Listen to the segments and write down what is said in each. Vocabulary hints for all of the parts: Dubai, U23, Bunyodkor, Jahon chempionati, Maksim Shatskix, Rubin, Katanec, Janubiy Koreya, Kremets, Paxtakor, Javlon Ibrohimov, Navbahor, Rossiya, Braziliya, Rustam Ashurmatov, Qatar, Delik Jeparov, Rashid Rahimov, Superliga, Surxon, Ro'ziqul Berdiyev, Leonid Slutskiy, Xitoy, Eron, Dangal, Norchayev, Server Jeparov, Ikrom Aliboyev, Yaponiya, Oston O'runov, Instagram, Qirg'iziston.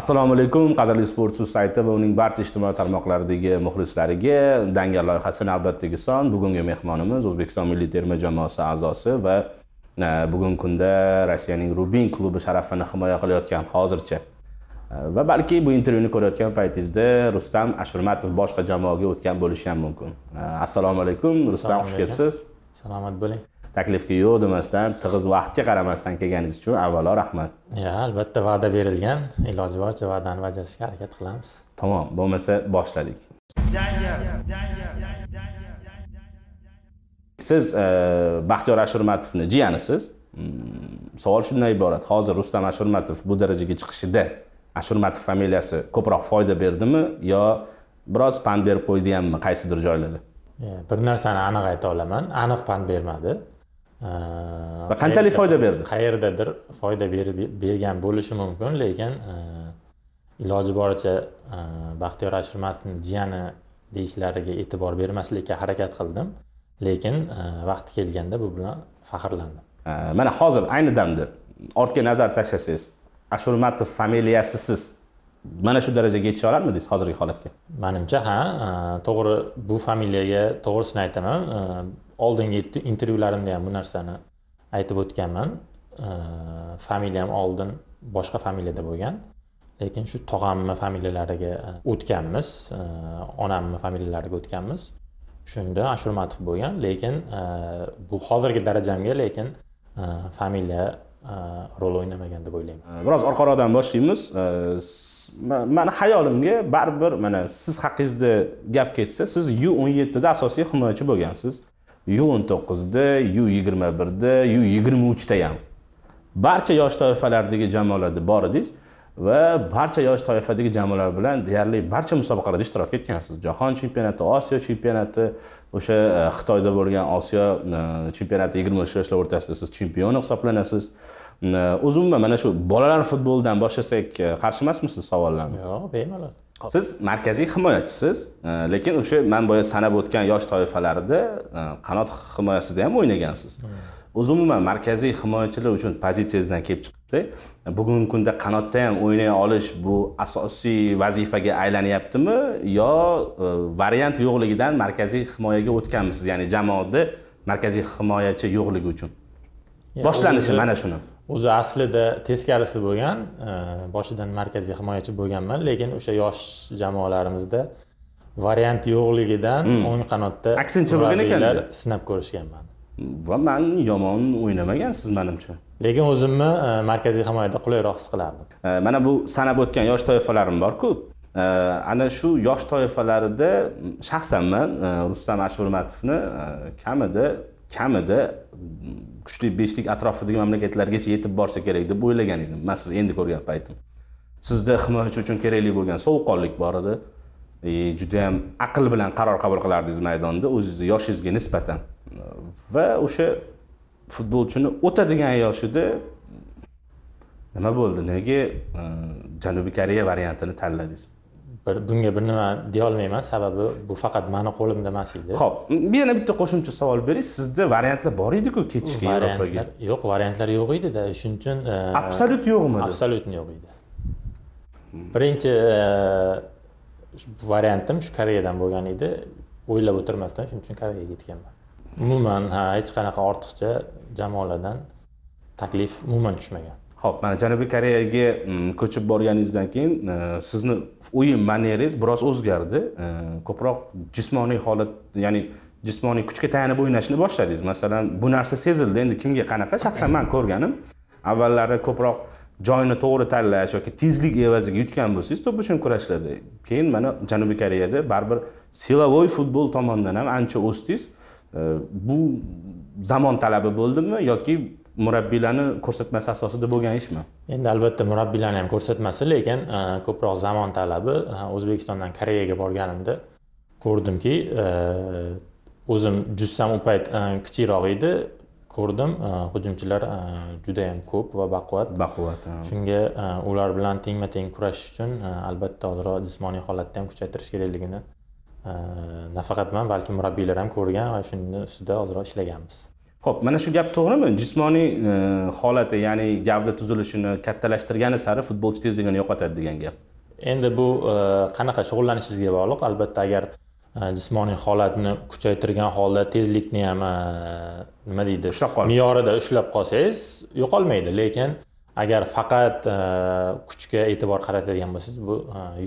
Assalomu alaykum, qadrli sportchi sayti va uning barcha ijtimoiy tarmoqlaridagi muxlislariga Dangal loyihasi navbatdagi son. Bugungi mehmonimiz O'zbekiston milliy terma jamoasi a'zosi va bugungi kunda Rossiyaning Rubin klubi sharafini himoya qilayotgan hozircha va balki bu intervyuni ko'rayotgan paytingizda Rustam Ashurmatov boshqa jamoaga o'tgan bo'lishi ham mumkin. Assalomu alaykum, Rustam, xush kelibsiz. Salomat bo'ling. Taklifga yo'q demasdan, tig'iz vaqtga qaramasdan kelganingiz uchun avvalo rahmat. Ya, albatta va'da berilgan, iloji boricha va'dani bajarishga harakat qilamiz. Tamom, bo'lmasa boshladik. Siz Baxtiyor Ashurmatovning jiyanisiz. Savol shundan iborat. Hozir Rustam Ashurmatov bu darajaga chiqishida Ashurmatov familiyasi ko'proq foyda berdimi yo biroz pand berib qo'ydiganmi qaysidir joylarda? Bir narsani aniq ayta olaman, aniq pand bermadi. Va qanchalik foyda berdi? Qayerdadir foyda bergan bo'lishi mumkin, lekin iloji boricha Baxtiyor Ashurmatovning jiyani deyishlariga e'tibor bermaslikka harakat qildim, lekin vaqti kelganda bu bilan faxrlandim. Mana hozir ayni damda ortga nazar tashlasangiz, Ashurmatov familiyasisiz mana shu darajaga yetish olarmidingiz hozirgi holatga? Menimcha, ha, to'g'ri, bu familiyaga to'g'risini aytaman. Oldingi intervyularimda ham bu narsani aytib o'tganman. Familiyam oldin boshqa familiyada bo'lgan, lekin shu tog'amning familiyalariga o'tganmiz, onamning familiyalariga o'tganmiz. Shunda Ashurmatov bo'lgan, lekin bu hozirgi darajamga, lekin familiya rol o'ynamagan deb o'ylayman. Biroz orqaroqdan boshlaymiz. Meni hayolimga baribir mana siz haqingizda gap ketsa, siz U17 da asosiy himoyachi bo'lgansiz. U19 da, U21 da, U23 da ham. Barcha yosh toifalaridagi jamoalarda bor edingiz va barcha yosh toifadagi jamoalar bilan deyarli barcha musobaqalarda ishtirok etgansiz. Jahon chempionati, Osiyo chempionati, o'sha Xitoyda bo'lgan Osiyo chempionati 23 yoshlar o'rtasida siz chempion hisoblanasiz. O'zimman mana shu bolalar futbolidan boshlasak qarshi emasmisiz savollarni? Yo'q, bemalol. Siz markaziy himoyachisiz, lekin o'sha men boya sanab o'tgan yosh toifalarida qanot himoyasida ham o'ynagansiz. Umuman markaziy himoyachilar uchun pozitsiyasidan kelib chiqibdi. Bugungi kunda qanotda ham o'ynay olish bu asosiy vazifaga aylanyaptimi yo variant yo'qligidan markaziy himoyaga o'tganmisiz? Ya'ni jamoada markaziy himoyachi yo'qligi uchun. Boshlanishi mana shuni. O'zi aslida teskarisi bo'lgan, boshidan markaziy himoyachi bo'lganman, lekin o'sha yosh jamoalarimizda variant yo'qligidan o'ng qanotda aksincha bo'lgan ekanlar, sinab ko'rishganman. Va men yomon o'ynamagansiz menimcha. Lekin o'zimni markaziy himoyada qulayroq his qilardim. Mana bu sanab o'tgan yosh toifalarim bor-ku. Ana shu yosh toifalarida shaxsan men Rustam Ashurmatovni kamida kuchli 5lik atrofidagi mamlakatlargacha yetib borsa kerak deb o'ylagan edim. Men siz endi ko'rgan paytim. Sizda himoyachi uchun kerakli bo'lgan sovuqqonlik bor edi. Juda ham aql bilan qaror qabul qilardingiz maydonda o'zingizni yoshingizga nisbatan. Va o'sha futbolchini o'tadigan yoshida nima bo'ldi? Nega Janubiy Koreya variantini tanladingiz? Bunga bir nima deya olmayman, sababi bu faqat meni qo'limda emas edi. Xo'p, yana bitta qo'shimcha savol bering. Sizda variantlar bor edi-ku ketishga Yevropaga. Yo'q, variantlar yo'q edi-da. Shuning uchun absolyut yo'qmi? Absolyut yo'q edi. Birinchi variantim shu Koreyadan bo'lgan edi. O'ylab o'tirmasdan shuning uchun Koreyaga ketganman. Umuman, ha, hech qanaqa ortiqcha jamoalardan taklif umuman tushmagan. Xo'p, mana Janubiy Koreyaga ko'chib borganingizdan keyin sizni o'yin maneringiz biroz o'zgardi. Ko'proq jismoniy holat, ya'ni jismoniy kuchga tayanib o'ynashni boshladingiz. Masalan, bu narsa sezildi. Endi kimga qanaqa? Shaxsan men ko'rganim, avvallari ko'proq joyni to'g'ri tanlash yoki tezlik evaziga yutgan bo'lsangiz, to'p uchun kurashlarda. Keyin mana Janubiy Koreyada baribir silovoy futbol tomonidan ham ancha o'stingiz. Bu zamon talabi bo'ldimi yoki murabbiylarni ko'rsatmasi asosida bo'lgan ishmi? Endi albatta murabbiylarni ham ko'rsatmasi, lekin ko'proq zamon talabi. O'zbekistondan Koreyaga borganimda ko'rdimki, o'zim jussam u payt kichikroq edi, ko'rdim hujumchilar juda ham ko'p va baquvvat. Shunga ular bilan tengma-teng kurashish uchun albatta hozirroq jismoniy holatni ham kuchaytirish kerakligini nafaqat men, balki murabbiylar ham ko'rgan va shundan ustida hozirroq ishlaganmiz. Xo'p, mana shu gap to'g'rimi? Jismoniy holati, ya'ni gavda tuzilishini kattalashtirgani sari futbolchi tezligini yo'qotadi degan gap. Endi bu qanaqa shug'ullanishingizga bog'liq. Albatta, agar jismoniy holatni kuchaytirgan holda tezlikni ham nima deydi, me'yorida ushlab qolsangiz, yo'qolmaydi. Lekin agar faqat kuchga e'tibor qaratadigan bo'lsangiz, bu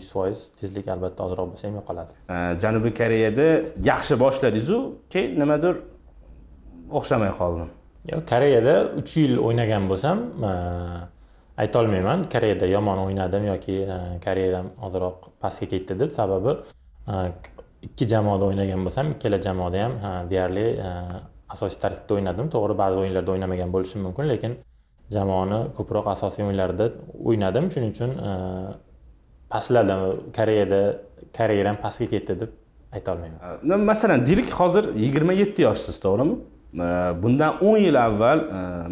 100% tezlik albatta ozroq bo'lsa ham yo'qoladi. Janubiy Koreyada yaxshi boshladingiz-u, keyin nimadir o'xshamay qoldim. Yo'q, Koreyada 3 yil o'ynagan bo'lsam, ayta olmayman, Koreyada yomon o'ynadim yoki Koreyadam ozroq pastga ketdi deb. Sababi ikki jamoada o'ynagan bo'lsam, ikkala jamoada ham deyarli asosiy tarkibda o'ynadim. To'g'ri, ba'zi o'yinlarda o'ynamagan bo'lishim mumkin, lekin jamoani ko'proq asosiy o'yinlarda o'ynadim. Shuning uchun pasladim. Koreyada Koreyadam pastga ketdi deb ayta olmayman. Masalan, deylik hozir 27 yoshsiz, to'g'rimi? Bundan 10 yil avval,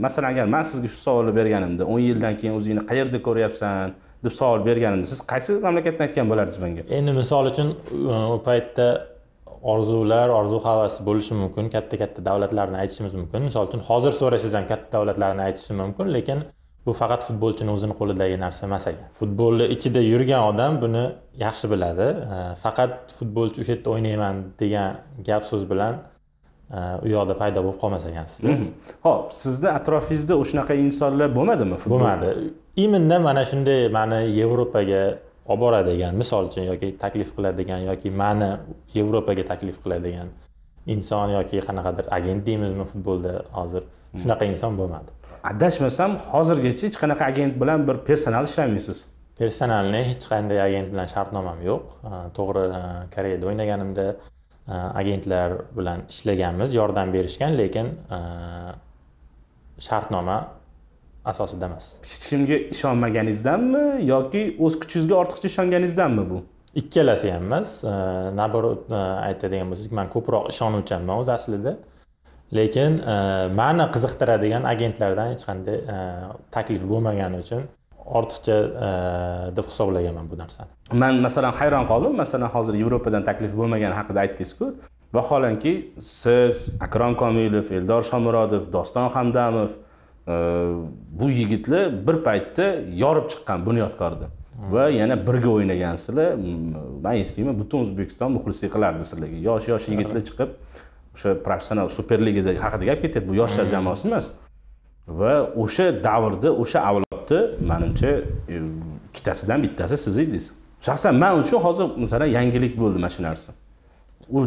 masalan, agar men sizga shu savolni berganimda, 10 yildan keyin o'zingni qayerda ko'ryapsan deb savol berganimda, siz qaysi mamlakatni aytgan bo'lardingiz menga? Endi misol uchun u paytda orzular, orzu-havas bo'lishi mumkin, katta-katta davlatlarni aytishimiz mumkin. Misol uchun hozir so'rashingiz ham katta davlatlarni aytishim mumkin, lekin bu faqat futbolchining o'zini qo'lidagi narsa emas ekan. Futbolni ichida yurgan odam buni yaxshi biladi. Faqat futbolchi o'sha yerda o'ynayman degan gap so'z bilan u yoqda paydo bo'lib qolmas ekansiz. Xo'p, sizda atrofingizda o'shanaqa insonlar bo'lmadimi? Bo'lmadi. Iminda mana shunday meni Yevropaga olib boradigan, misol uchun, yoki taklif qiladigan yoki meni Yevropaga taklif qiladigan inson yoki qanaqadir agent deymizmi futbolda, hozir shunaqa inson bo'lmadi. Adashmasam, hozirgacha hech qanaqa agent bilan bir personal ishlamaysiz. Personalni hech qanday agent bilan shartnomam yo'q. To'g'ri, Koreyada o'ynaganimda agentlar bilan ishlaganmiz, yordam berishgan, lekin shartnoma asosida emas. Hech kimga ishonmaganingizdanmi yoki o'z kuchingizga ortiqcha ishonganingizdanmi bu? Ikkalasi ham emas. Naborot aytadigan bo'lsak, men ko'proq ishonuvchanman o'z aslida. Lekin meni qiziqtiradigan agentlardan hech qanday taklif bo'lmagani uchun ortiqcha deb hisoblaganman bu narsani. Men masalan hayron qoldim. Masalan, hozir Yevropadan taklif bo'lmagani haqida aytdingiz-ku. Vaholanki siz Akram Komilov, Eldor Shomurodov, Doston Hamdamov bu yigitlar bir paytda yorib chiqqan Bunyodkorda va yana birga o'ynagansizlar. Men eslayman, butun O'zbekiston muxlislik qilardi sizlarga. Yosh-yosh yigitlar chiqib o'sha professional Superligada haqida gap ketyapti. Bu yoshlar jamoasi emas. Va o'sha davrda, o'sha menimcha ikkitasidan bittasi siz edingiz. Shaxsan men uchun hozir masalan yangilik bo'ldi mana shu narsa.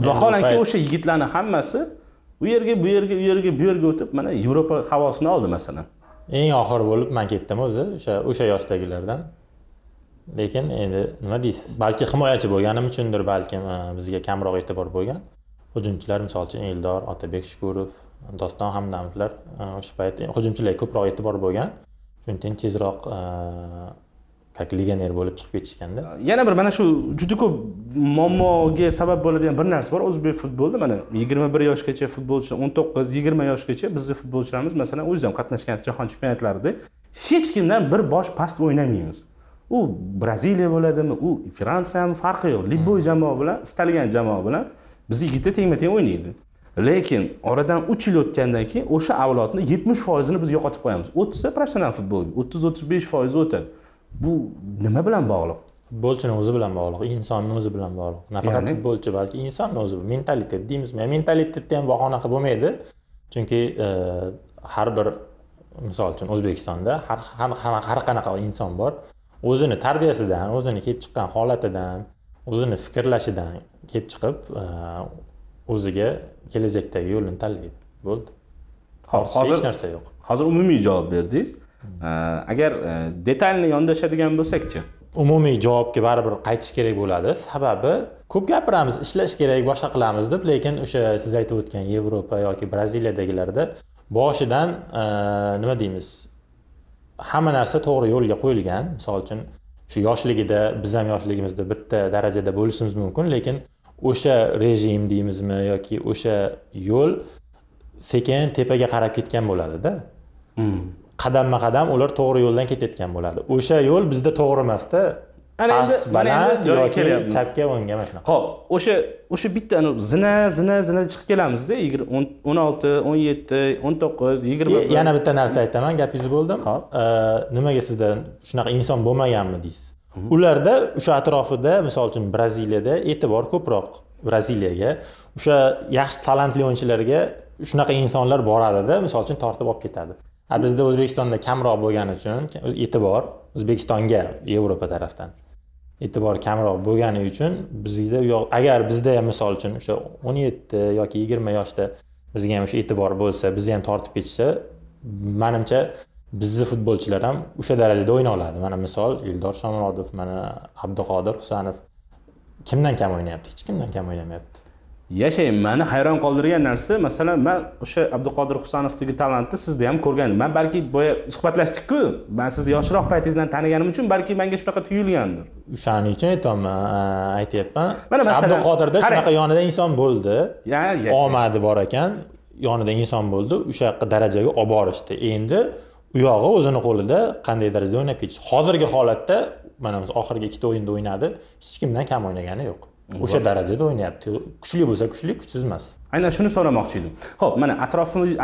Vaholanki o'sha yigitlarning hammasi u yerga, bu yerga, u yerga, bu yerga o'tib mana Yevropa havosini oldi masalan. Eng oxir bo'lib men ketdim o'zi, o'sha yoshdagilardan. Lekin endi nima deysiz? Balki himoyachi bo'lganim uchundir, balki bizga kamroq e'tibor bo'lgan. Hujumchilar misol uchun Eldor, Otabek Shukurov, Doston Hamdamovlar o'sha payt hujumchilarga ko'proq e'tibor bo'lgan. Chunki tezroq legioner bo'lib chiqib ketishganda. Yana bir mana shu juda ko'p muammoga sabab bo'ladigan bir narsa bor o'zbek futbolida. Mana 21 yoshgacha futbolchi, 19-20 yoshgacha bizning futbolchilarimiz masalan o'zi ham qatnashgan jahon chempionatlarida hech kimdan bir bosh past o'ynamaymiz. U Braziliya bo'ladimi, u Fransiya ham, farqi yo'q. Liboy jamoa bilan, istalgan jamoa bilan biz yigitlar tengma-teng o'ynaydi. Lekin oradan 3 yil o'tgandan keyin o'sha avlodni 70%-ni biz yo'qotib qo'yamiz. 30% professional futbolga, 30-35% o'tadi. Bu nima bilan bog'liq? Futbolchining o'zi bilan bog'liq, insonning o'zi bilan bog'liq. Nafaqat futbolchi, balki insonning o'zi, mentalitet deymizmi? Mentalitetda ham bahona qilib bo'lmaydi. Chunki har bir, misol uchun, O'zbekistonda har qanaqa inson bor, o'zini tarbiyasidan, o'zini kelib chiqqan holatidan, o'zini fikrlashidan kelib chiqib o'ziga kelajakdagi yo'lni tanlaydi. Bo'ldi. Hozir hech narsa yo'q. Hozir umumiy javob berdingiz. Agar detaylni yondashadigan bo'lsak-chi, umumiy javobga baribir qaytish kerak bo'ladi. Sababi ko'p gapiramiz, ishlash kerak, boshqa qilamiz deb, lekin o'sha siz aytib o'tgan Yevropa yoki Braziliyadagilarda boshidan nima deymiz? Hamma narsa to'g'ri yo'lga qo'yilgan. Misol uchun, shu yoshligida, biz ham yoshligimizda bitta darajada bo'lishimiz mumkin, lekin o'sha rejim deymizmi yoki o'sha yo'l sekin tepaga qarab ketgan bo'ladi-da. Qadamma-qadam ular to'g'ri yo'ldan ketayotgan bo'ladi. O'sha yo'l bizda to'g'ri emas-da. past baland yoki chapga o'ngga mana shunaqa. Xo'p, o'sha bitta zina chiqib kelamizda 16, 17, 19, 20. Yana bitta narsa aytaman, gapingizni bo'ldim. Nimaga sizda shunaqa inson bo'lmaganmi deysiz? Ularda o'sha atrofida, masalan, Braziliyada e'tibor ko'proq Braziliyaga, o'sha yaxshi talantli o'yinchilarga shunaqa insonlar boradi-da, masalan, tortib olib ketadi. Bizda O'zbekistonda kamroq bo'lgani uchun e'tibor O'zbekistonga Yevropa tarafdan e'tibor kamroq bo'lgani uchun bizda agar bizda ham masalan o'sha 17 yoki 20 yoshda bizga ham o'sha e'tibor bo'lsa, bizni ham tortib ketishsa, menimcha bizni futbolchilar ham o'sha darajada o'yna oladi. Mana misol Eldor Shomurodov, mana Abdurahman Xusanov kimdan kam o'ynayapti? Hech kimdan kam o'ynamayapti. Yashayim, meni hayron qoldirgan narsa, masalan, men o'sha Abdurahman Xusanovdagi talantni sizda ham ko'rgandim. Men balki boya suhbatlashdik-ku. Men sizni yoshroq paytingizdan taniganim uchun balki menga shunaqa tuyulgandir. O'shaning uchun aytaman, aytayapman. Mana Abduqodirda shunaqa yonida inson bo'ldi. Omadi bor ekan, yonida inson bo'ldi. O'sha darajaga olib borishdi. Endi u yog'i o'zini qo'lida qanday darajada o'ynab ketish. Hozirgi holatda mana biz oxirgi 2 o'yinda o'ynadi, hech kimdan kam o'ynagani yo'q. O'sha darajada o'ynayapti. Kuchli bo'lsa kuchli, kuchsiz emas. Aynan shuni so'ramoqchi edim. Xo'p, mana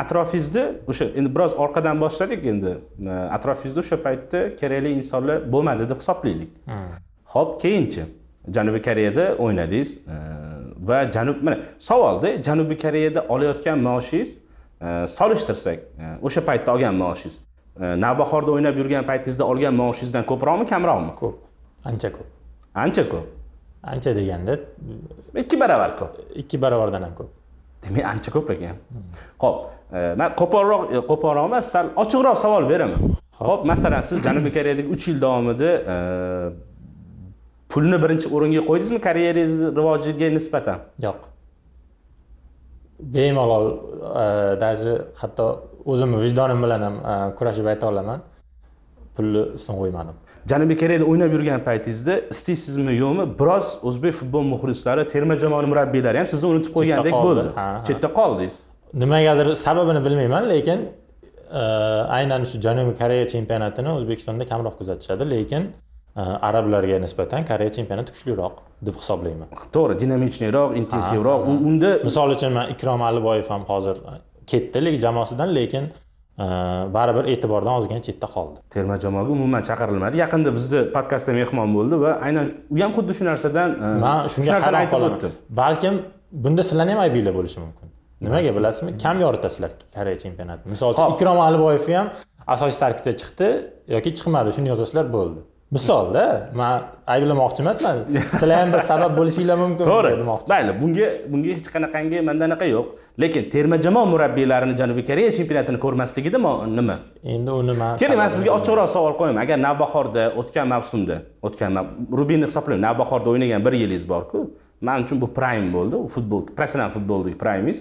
atrofingizda o'sha endi biroz orqadan boshladik endi. Atrofingizda o'sha paytda kerakli insonlar bo'lmadi deb hisoblaylik. Xo'p, keyinchi Janubiy Koreyada o'ynadingiz va mana savolda Janubiy Koreyada olayotgan maoshingiz solishtirsak, o'sha paytda olgan maoshingiz Navbahorda o'ynab yurgan paytingizda olgan maoshingizdan ko'proqmi, kamroqmi? Ko'p. Ancha ko'p. Ancha ko'p. Ancha deganda 2 barobar ko'p. 2 barobardan ham ko'p. Demak, ancha ko'p ekan. Xo'p, men qo'polroq emas, sal ochiqroq savol beraman. Xo'p, masalan, siz Janubiy Koreyadagi 3 yil davomida pulni birinchi o'ringa qo'ydingizmi karyerangiz rivojiga nisbatan? Yo'q. Bemalol, даже hatto o'zimni vijdonim bilan ham kurashib ayta olaman. Pulni istin qo'ymadim. Janubiy Koreyada o'ynab yurgan paytingizda istaysizmi yo'qmi, biroz o'zbek futbol muxlislari, terma jamoa murabbiylari ham sizni unutib qo'ygandek bo'ldi. Chetda qoldingiz. Nimagadir sababini bilmayman, lekin aynan shu Janubiy Koreya chempionatini O'zbekistonda kamroq kuzatishadi, lekin arablarga nisbatan Koreya chempionati kuchliroq deb hisoblayman. To'g'ri, dinamichliroq, intensivroq. Unda misol uchun men Ikrom Aliboyev ham hozir ketdi lig jamoasidan, lekin baribir e'tibordan ozgina chetda qoldi. Terma jamoaga umuman chaqirilmadi. Yaqinda bizda podkastda mehmon bo'ldi va aynan u ham xuddi shu narsadan shunga qarab o'tdi. Balkim bunda sizlarni ham aybinglar bo'lishi mumkin. Nimaga bilasizmi? Kam yoritasizlar Koreya chempionati. Masalan, Ikrom Aliboyev ham asosiy tarkibda chiqdi yoki chiqmadi, shuni yozasizlar bo'ldi. Misolda, men ayblamoqchi emasman. Sizlar ham bir sabab bo'lishinglar mumkin demoqchi. Mayli, bunga hech qanaqangi mandanaqa yo'q. Lekin terma jamoa murabbiylarini Janubiy Koreya chempionatini ko'rmasligida nima? Endi uni men sizga ochiqroq savol qo'yaman. Agar Navbahorda o'tgan mavsumda, Rubinni hisoblayman, Navbahorda o'ynagan 1 yilingiz bor-ku. Men uchun bu prime bo'ldi, u futbol, professional futboldagi primingiz.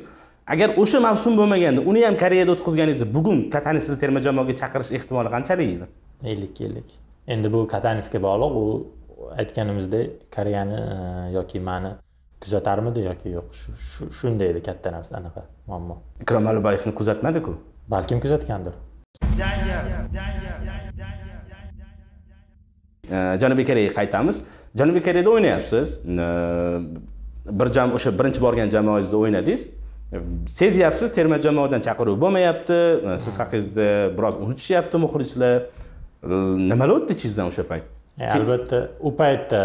Agar o'sha mavsum bo'lmaganda, uni ham Koreyada o'tkazganingizda, bugun Katanec sizni terma jamoaga chaqirish ehtimoli qanchalik edi? 50-50. Endi bu Katanecga bog'liq, u aytganimizdek, Koreyani yoki meni kuzatarmidi yoki yo'q, shunday edi katta narsa, anaqa muammo. Ikrom Aliboyevni kuzatmadi-ku, balkim kuzatgandir. Janubiy Koreyaga qaytamiz. Janubiy Koreyada o'ynayapsiz, o'sha birinchi borgan jamoangizda o'ynadingiz. Sezyapsiz, terma jamoadan chaqiruv bo'lmayapti, siz haqingizda biroz unutishyapti muxlislar. Nimalar o'tdi ichingizdan o'sha payt? Albatta, u paytda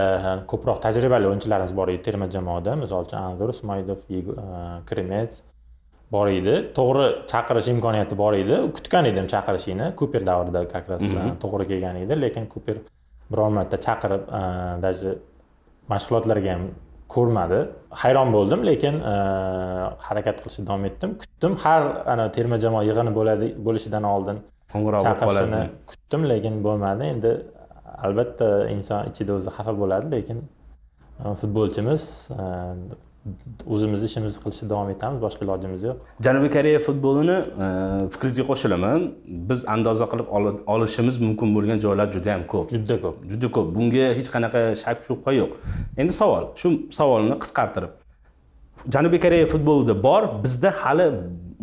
ko'proq tajribali o'yinchilarimiz bor edi terma jamoada. Masalan, Eldor Shomurodov, Kremets bor edi. To'g'ri chaqirish imkoniyati bor edi. Kutgan edim chaqirishini. Cúper davrida qakras to'g'ri kelgan edi, lekin Cúper biror marta chaqirib, даже mashg'ulotlarga ham ko'rmadi. Hayron bo'ldim, lekin harakat qilishni davom etdim. Kutdim, har ana terma jamoa yig'ini bo'lishidan oldin qo'ng'iroq qilishini kutdim, lekin bo'lmadi. Endi albatta inson ichida o'zi xafa bo'ladi, lekin futbolchimiz, o'zimiz ishimizni qilishda davom etamiz, boshqa ilojimiz yo'q. Janubiy Koreya futbolini fikringizga qo'shilaman. Biz andoza qilib olishimiz mumkin bo'lgan joylar juda ham ko'p. Juda ko'p, juda ko'p. Bunga hech qanaqa shak-shubha yo'q. Endi savol, shu savolni qisqartirib, Janubiy Koreya futbolida bor, bizda hali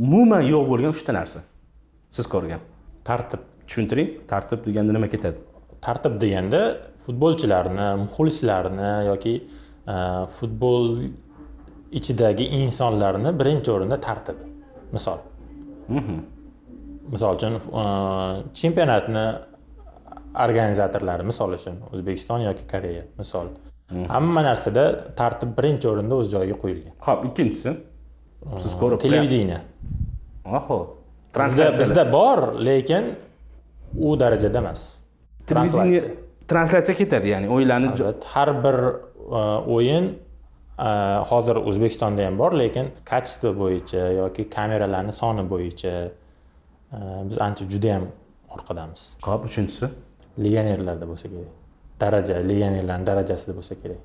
umuman yo'q bo'lgan 3 ta narsa. Siz ko'rgan. Tartib, tushuntiring. Tartib deganda nima ketadi? tartib deganda futbolchilarni, muxlislarni yoki futbol ichidagi insonlarni birinchi o'rinda tartib. Misol. Misol uchun chempionatni organizatorlari, misol uchun O'zbekiston yoki Koreya, misol. Hamma narsada tartib birinchi o'rinda o'z joyiga qo'yilgan. Xo'p, ikkinchisi siz ko'rib televideniya. Oho, translyatsiya bizda bor, lekin u darajada emas. Televideniya translyatsiya ketadi, ya'ni o'yinlarni har bir o'yin hozir O'zbekistonda ham bor, lekin kачество bo'yicha yoki kameralarning soni bo'yicha biz ancha juda ham orqadamiz. Xo'p, uchinchisi legionerlarda bo'lsa kerak. Daraja, legionerlarning darajasida bo'lsa kerak.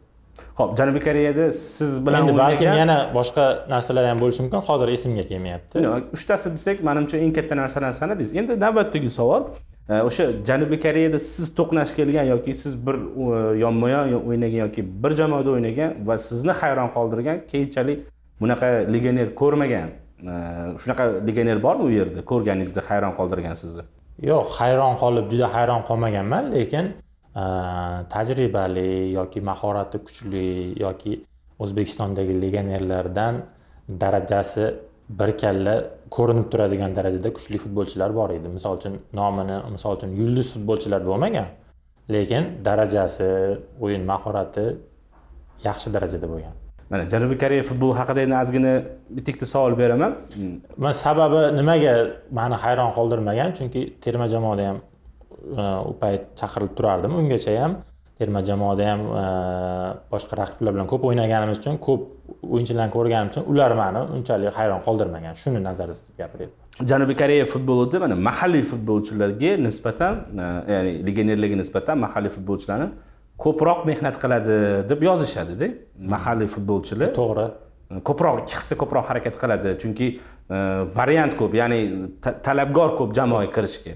Xo'p, Janubiy Koreyada siz bilan o'ynagan balki yana boshqa narsalar ham bo'lishi mumkin, hozir esimga kelmayapti. 3 tasi desak, menimcha eng katta narsalarni sanadingiz. Endi navbatdagi savol, o'sha Janubiy Koreyada siz to'qnash kelgan yoki siz bir yonma-yon o'ynagan yoki bir jamoada o'ynagan va sizni hayron qoldirgan, keyinchalik bunaqa legioner ko'rmagan, shunaqa legioner bormi u yerda? Ko'rganingizda hayron qoldirgan sizni? Yo'q, hayron qolib juda hayron qolmaganman, lekin tajribali yoki mahorati kuchli yoki O'zbekistondagi legionerlardan darajasi bir kalla ko'rinib turadigan darajada kuchli futbolchilar bor edi. Misol uchun nomini, misol uchun yulduz futbolchilar bo'lmagan, lekin darajasi, o'yin mahorati yaxshi darajada bo'lgan. Mana Janubiy Koreya futbol haqida endi ozgina bitta savol beraman. Men sababi nimaga meni hayron qoldirmagan, chunki terma jamoada ham u payt chaqirilib turardim. Ungacha ham terma jamoada ham boshqa raqiblar bilan ko'p o'ynaganimiz uchun, ko'p o'yinchilarni ko'rganim uchun ular meni unchalik hayron qoldirmagan. Shuni nazarda tutib gapiryapman. Janubiy Koreya futbolida mana mahalliy futbolchilarga nisbatan, ya'ni legionerlarga nisbatan mahalliy futbolchilarni ko'proq mehnat qiladi deb yozishadi-da. Mahalliy futbolchilar to'g'ri ko'proq, ikki hissa ko'proq harakat qiladi, chunki variant ko'p, ya'ni talabgor ko'p jamoaga kirishga.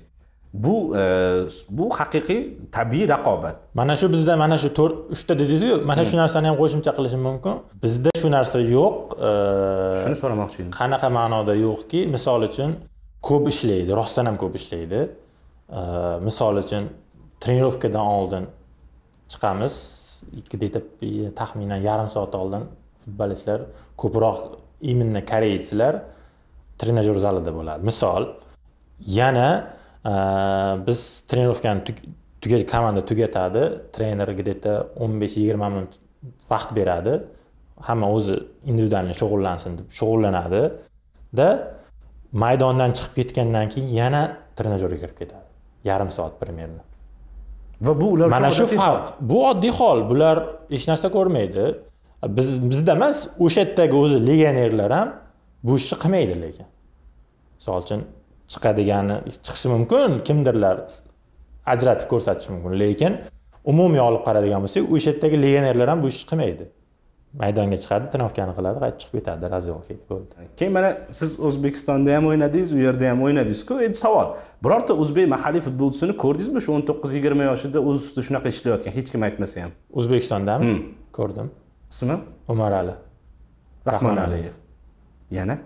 Bu haqiqiy tabiiy raqobat. Mana shu bizda mana shu 4-3 ta dedingiz-ku, mana shu narsani ham qo'shimcha qilishim mumkin. Bizda shu narsa yo'q. Shuni so'ramoqchi edim. Qanaqa ma'noda yo'qki, misol uchun ko'p ishlaydi, rostdan ham ko'p ishlaydi. Misol uchun trenirovkadan oldin chiqamiz, 2 ta taxminan yarim soat oldin futbolistlar ko'proq именно koreychilar trenajyor zalida bo'ladi. Misol yana biz trenirovkani komanda tugatadi, trener gidetda 15-20 minut vaqt beradi, hamma o'zi individualni shug'ullansin deb shug'ullanadi-da, maydondan chiqib ketgandan keyin yana trenajyorga kirib ketadi, yarim soat примерно. Va bu ular mana shu farq, bu oddiy hol, bular hech narsa ko'rmaydi. Bizda emas, o'sha yerdagi o'zi legionerlar ham bu ishni qilmaydi lekin. Misol uchun chiqadigani chiqishi mumkin, kimdirlar ajratib ko'rsatishi mumkin, lekin umumiy olib qaradigan bo'lsak, o'sha yerdagi legionerlar ham bu ishni qilmaydi. Maydonga chiqadi, trenovkani qiladi, qaytib chiqib ketadi, razillik bo'ldi. Keyin mana siz O'zbekistonda ham o'ynadingiz, u yerda ham o'ynadingiz-ku. Endi savol. Birorta o'zbek mahalliy futbolchisini ko'rdingizmi shu 19-20 yoshida o'z ustida shunaqa ishlayotgan, hech kim aytmasa ham? O'zbekistondami? Ko'rdim. Ismi? Umarali Rahmonaliyev. Yana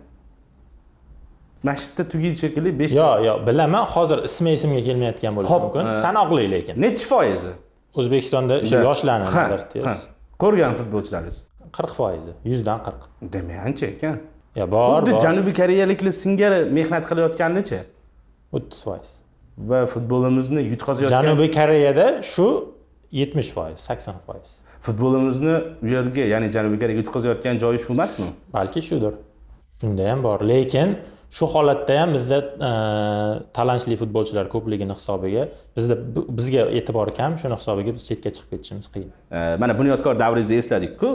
Mashitda tugil shekilli 5. Yo'q, bilaman, hozir ismi-esimga kelmayotgan bo'lishi mumkin. Sanoqli lekin. Necha foizi? O'zbekistonda o'sha yoshlarni nazarda tutyapsiz. Ko'rgan futbolchilaringiz 40%, 100 dan 40. Demak, ancha ekan. Ya bor. Xuddi Janubiy koreyaliklar singari mehnat qilayotganicha 30%. Va futbolimizni yutqazayotgan Janubiy Koreyada shu 70%, 80%. Futbolimizni u yerga, ya'ni Janubiy Koreyaga yutqazayotgan joyi shu emasmi? Balki shudir. Shunda ham bor, lekin shu holatda ham bizda talantli futbolchilar ko'pligini hisobiga bizga e'tibor kam, shuni hisobiga biz chetga chiqib ketishimiz qiyin. Mana Bunyodkor davringizni esladik-ku.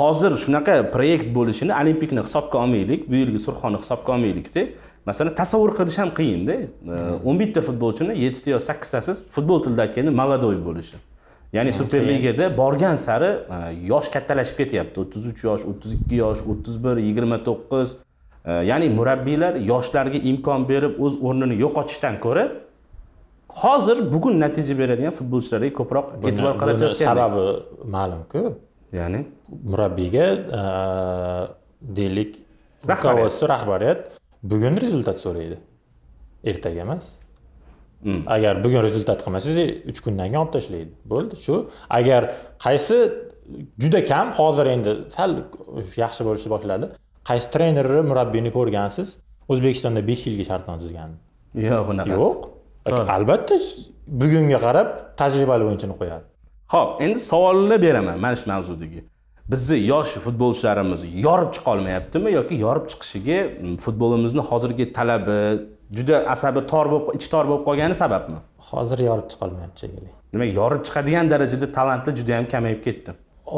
Hozir shunaqa loyiha bo'lishini, olimpikni hisobga olmaylik, bu yilgi Surxonni hisobga olmaylik-da. Masalan, tasavvur qilish ham qiyin-da. 11 ta futbolchini 7 yo 8 tasiz futbol tilidagi endi maladoy bo'lishi. Ya'ni Superligada borgan sari yosh kattalashib ketyapti. 33 yosh, 32 yosh, 31, 29. Ya'ni murabbiylar yoshlarga imkon berib o'z o'rnini yo'qotishdan ko'ra hozir bugun natija beradigan futbolchilarga ko'proq e'tibor qaratayotgan. Sababi ma'lum-ku. Ya'ni murabbiyga deylik rahbariyat bugun rezultat so'raydi. Ertaga emas. Agar bugun rezultat qilmasangiz 3 kundan keyin olib tashlaydi. Bo'ldi, shu. Agar qaysi juda kam, hozir endi sal yaxshi bo'lishi boshladi. Qaysi trenerni, murabbiyni ko'rgansiz? O'zbekistonda 5 yilga shartnoma tuzgan. Yo'q, bunaqa. Yo'q. Albatta, bugunga qarab tajribali o'yinchini qo'yadi. Xo'p, endi savolni beraman mana shu mavzudagi. Bizni yosh futbolchilarimiz yorib chiqa olmayaptimi yoki yorib chiqishiga futbolimizni hozirgi talabi juda asabi tor bo'lib, ichi tor bo'lib qolgani sababmi? Hozir yorib chiqa olmayapti shekilli. Nima, yorib chiqadigan darajada talantlar juda ham kamayib ketdi.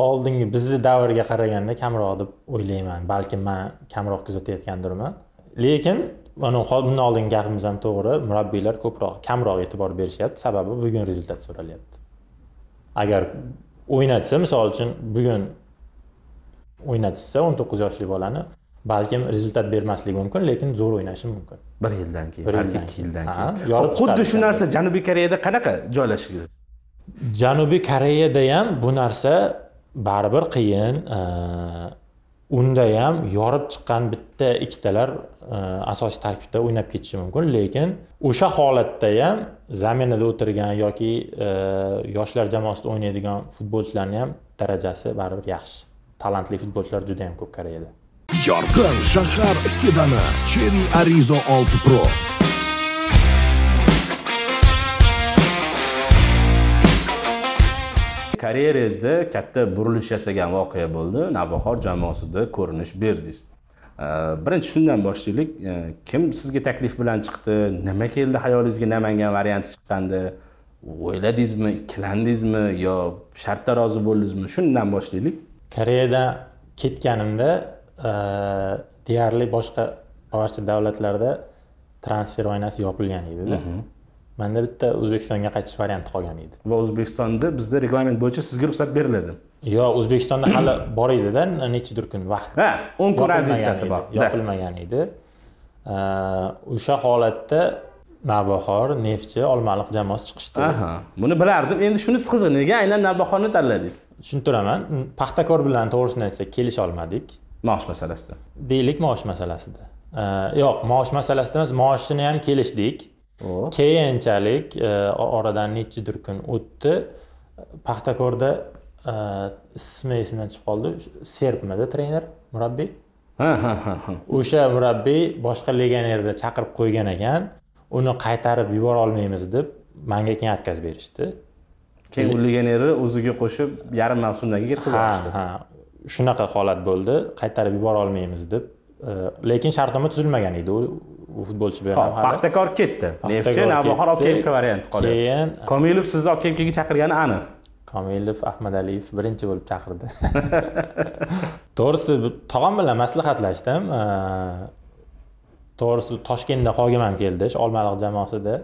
Oldingi bizni davrga qaraganda kamroq deb o'ylayman, balki men kamroq kuzatayotgandirman. Lekin bundan oldingi gapimiz ham to'g'ri, murabbiylar ko'proq, kamroq e'tibor berishyapti, sababi bugun rezultat so'ralyapti. Agar o'ynatsa, misol uchun bugun o'ynatsa 19 yoshli bolani balkim rezultat bermasligi mumkin, lekin zo'r o'ynashi mumkin. Bir yildan keyin, balki 2 yildan keyin. Xuddi shu narsa Janubiy Koreyada qanaqa joylashgan? Janubiy Koreyada ham bu narsa baribir qiyin. Unda ham yorib chiqqan bitta ikkitalar asosiy tarkibda o'ynab ketishi mumkin, lekin o'sha holatda ham zaminada o'tirgan yoki yoshlar jamoasida o'ynaydigan futbolchilarning ham darajasi baribir yaxshi. Talantli futbolchilar juda ham ko'p Koreyada. Yorqin shahar sedani Cherry Arizo 6 Pro. Karyeringizda katta burilish yasagan voqea bo'ldi. Navbahor jamoasida ko'rinish berdingiz. Birinchi shundan boshlaylik. Kim sizga taklif bilan chiqdi? Nima keldi xayolingizga? Namangan varianti chiqqanda o'yladingizmi, ikkilandingizmi yo shartga rozi bo'ldingizmi? Shundan boshlaylik. Koreyadan ketganimda deyarli boshqa barcha davlatlarda transfer oynasi yopilgan edi-da. Menda bitta O'zbekistonga qaytish varianti qolgan edi. Va O'zbekistonda bizda reglament bo'yicha sizga ruxsat beriladi. Yo, O'zbekistonda hali bor edi-da, nechadir kun vaqt. Ha, 10 kun razitsiyasi bor. Yopilmagan edi. O'sha holatda Navbahor, Neftchi, Olmaliq jamoasi chiqishdi. Aha, buni bilardim. Endi shuni qiziq, nega aynan Navbahorni tanladingiz? Tushuntiraman. Paxtakor bilan to'g'risini aytsak, kelisha olmadik. Maosh masalasida. Deylik, maosh masalasida. Yo'q, maosh masalasida emas, maoshini ham kelishdik. Keyinchalik oradan nechadir kun o'tdi. Paxtakorda ismi esimdan chiqib qoldi. Serbmidi trener, murabbiy? Ha. O'sha murabbiy boshqa legionerni chaqirib qo'ygan ekan. Uni qaytarib yubora olmaymiz deb menga keyin atkaz berishdi. Keyin u legionerni o'ziga qo'shib yarim mavsumdan keyin yetkazishdi. Ha, shunaqa holat bo'ldi. Qaytarib yubora olmaymiz deb. Lekin shartnoma tuzilmagan edi. U futbolchi bilan ham hali. Paxtakor ketdi. Neftchi, Navbahor Okemka varianti qoldi. Keyin Komilov sizni Okemkaga chaqirgani aniq. Komilov Ahmadaliyev birinchi bo'lib chaqirdi. To'g'risi tog'am bilan maslahatlashdim. To'g'risi Toshkentda qolgan ham keldi, Olmaliq jamoasida.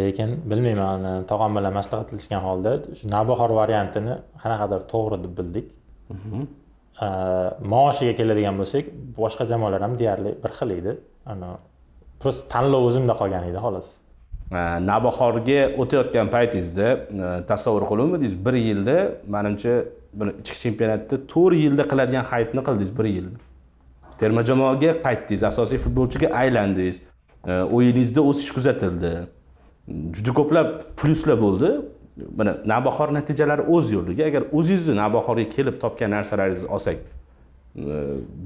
Lekin bilmayman, tog'am bilan maslahatlashgan holda shu Navbahor variantini qanaqadir to'g'ri deb bildik. Maoshiga keladigan bo'lsak, boshqa jamoalar ham deyarli bir xil edi. Ana prosta tanlov o'zimda qolgan edi, xolos. Navbahorga o'tayotgan paytingizda tasavvur qilolmadingiz, 1 yilda, menimcha, bir ichki chempionatda 4 yilda qiladigan haypni qildingiz 1 yilda. Terma jamoaga qaytdingiz, asosiy futbolchiga aylandingiz. O'yiningizda o'sish kuzatildi. Juda ko'plab pluslar bo'ldi. Mana Navbahor natijalari o'z yo'liga. Agar o'zingizni Navbahorga kelib topgan narsalaringizni olsak,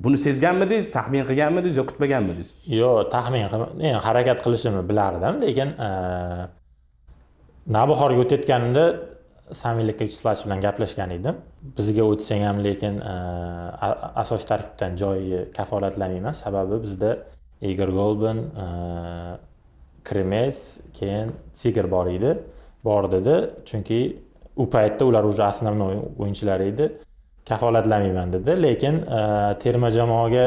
buni sezganmidingiz, taxmin qilganmidingiz yoki kutmaganmidingiz? Yo'q, taxmin qilmadim. Endi harakat qilishimni bilardim, lekin Navbahorga o'tayotganimda Samveliyaga uchlash bilan gaplashgan edim. Bizga o'tsang ham, lekin asosiy tarkibdan joyi kafolatlamayman, sababi bizda Igor Golbin, Kremets, keyin Tigr bor edi. Bor dedi, chunki u paytda ular o'sha asosiy o'yinchilar edi. Kafolatlamayman dedi, lekin terma jamoaga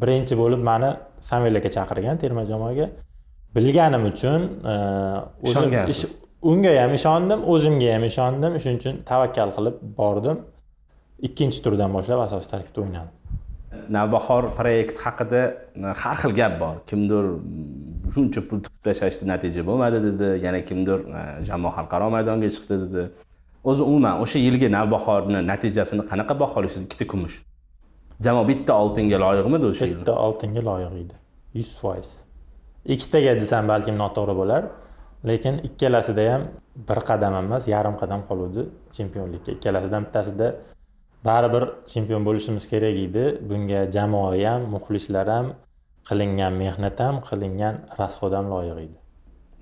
birinchi bo'lib meni Samveliyaga chaqirgan, terma jamoaga bilganim uchun unga ham ishondim, o'zimga ham ishondim. Shuning uchun tavakkal qilib bordim. 2-turdan boshlab asosiy tarkibda o'ynadim. Navbahor proyekti haqida har xil gap bor. Kimdir shuncha pul tiqib tashlashdi, natija bo'lmadi dedi, yana kimdir jamoa xalqaro maydonga chiqdi dedi. O'zi umuman o'sha yilgi Navbahorni natijasini qanaqa baholaysiz? 2 ta kumush. Jamoa bitta oltinga loyiqmidi o'sha yil? Bitta oltinga loyiq edi. 100%. 2 taga desam balkim noto'g'ri bo'lar. Lekin ikkalasida ham bir qadam emas, yarim qadam qoluvdi chempionlikka. Ikkalasidan bittasida baribir chempion bo'lishimiz kerak edi. Bunga jamoa ham, muxlislar ham, qilingan mehnat ham, qilingan rasxod ham loyiq edi.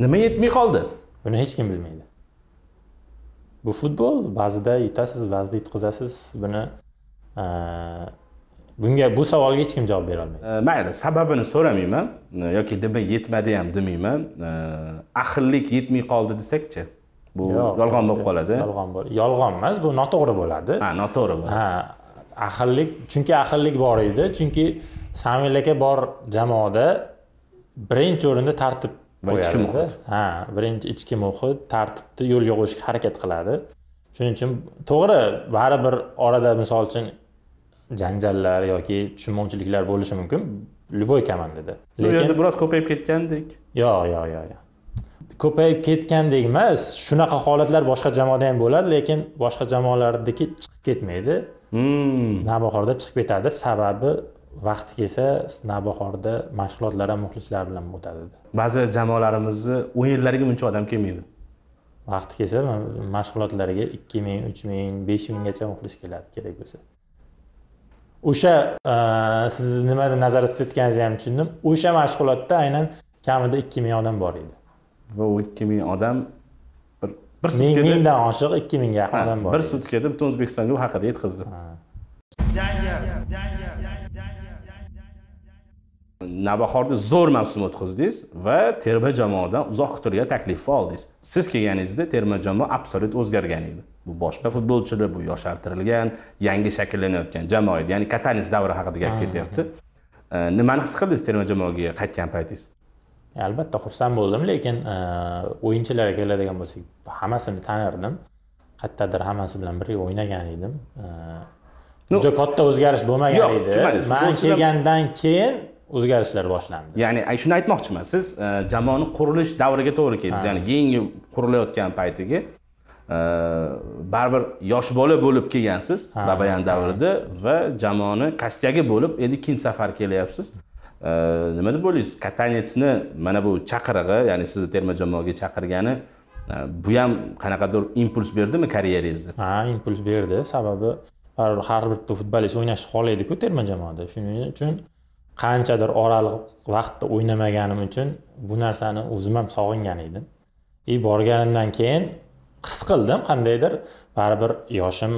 Nima yetmay qoldi? Buni hech kim bilmaydi. Bu futbol, ba'zida yutasiz, ba'zida yutqizasiz. Bunga bu savolga hech kim javob bera olmaydi. Mayli, sababini so'ramayman yoki nima yetmadi ham demayman. Ahillik yetmay qoldi desakchi, bu yolg'on bo'lib qoladi. Yolg'on emas, bu noto'g'ri bo'ladi. Ha, noto'g'ri bo'ladi. Ha, ahillik, chunki ahillik bor edi, chunki Samveliyaka bor jamoada birinchi o'rinda tartib va ichki muhit. Ha, birinchi ichki muhit, tartibni yo'lga qo'yishga harakat qiladi. Shuning uchun to'g'ri, baribir orada misol uchun janjallar yoki tushunmovchiliklar bo'lishi mumkin любой komandada. Lekin bu yerda biroz ko'payib ketgandik. Yo'q. Ko'payib ketgandek emas, shunaqa holatlar boshqa jamoada ham bo'ladi, lekin boshqa jamoalardagi chiqib ketmaydi. Navbahorda chiqib ketadi, sababi vaqti kelsa Navbahorda mashg'ulotlar ham muxlislar bilan o'tadi. Ba'zi jamoalarimizni o'yinlariga buncha odam kelmaydi. Vaqti kelsa mashg'ulotlarga 2000, 3000, 5000 gacha muxlis keladi kerak bo'lsa. O'sha siz nimada nazarda tutayotganingizni ham tushundim. O'sha mashg'ulotda aynan kamida 2000 odam bor edi. Va o 2000 odam bir sutkada 1000 dan oshiq 2000 ga yaqin odam bor. Bir sutkada butun O'zbekistonga bu haqida yetkazdi. Navbahorda zo'r mavsum o'tkazdingiz va terma jamoadan uzoq kutilgan taklif oldingiz. Siz kelganingizda terma jamoa absolyut o'zgargan edi. Bu boshqa futbolchilar, bu yoshartirilgan, yangi shakllanayotgan jamoa edi. Ya'ni Katanec davri haqida gap ketyapti. Nimani his qildingiz terma jamoaga qaytgan paytingiz? Albatta xursand bo'ldim, lekin o'yinchilarga keladigan bo'lsak, hammasini tanirdim. Qattadir hammasi bilan birga o'ynagan edim. Juda katta o'zgarish bo'lmagan edi. Men kelgandan keyin o'zgarishlar boshlandi. Ya'ni shuni aytmoqchiman, siz jamoani qurilish davriga to'g'ri keldi. Ya'ni yangi qurilayotgan paytiga baribir yosh bola bo'lib kelgansiz Babayan davrida va jamoani kastyaga bo'lib endi ikkinchi safar kelyapsiz. Nima deb o'ylaysiz? Katanecni mana bu chaqirig'i, ya'ni sizni terma jamoaga chaqirgani bu ham qanaqadir impuls berdimi karyeringizda? Ha, impuls berdi. Sababi har bir futbolist o'ynash xohlaydi-ku terma jamoada. Shuning uchun qanchadir oraliq vaqtda o'ynamaganim uchun bu narsani o'zim ham sog'ingan edim. Borganimdan keyin his qildim qandaydir baribir yoshim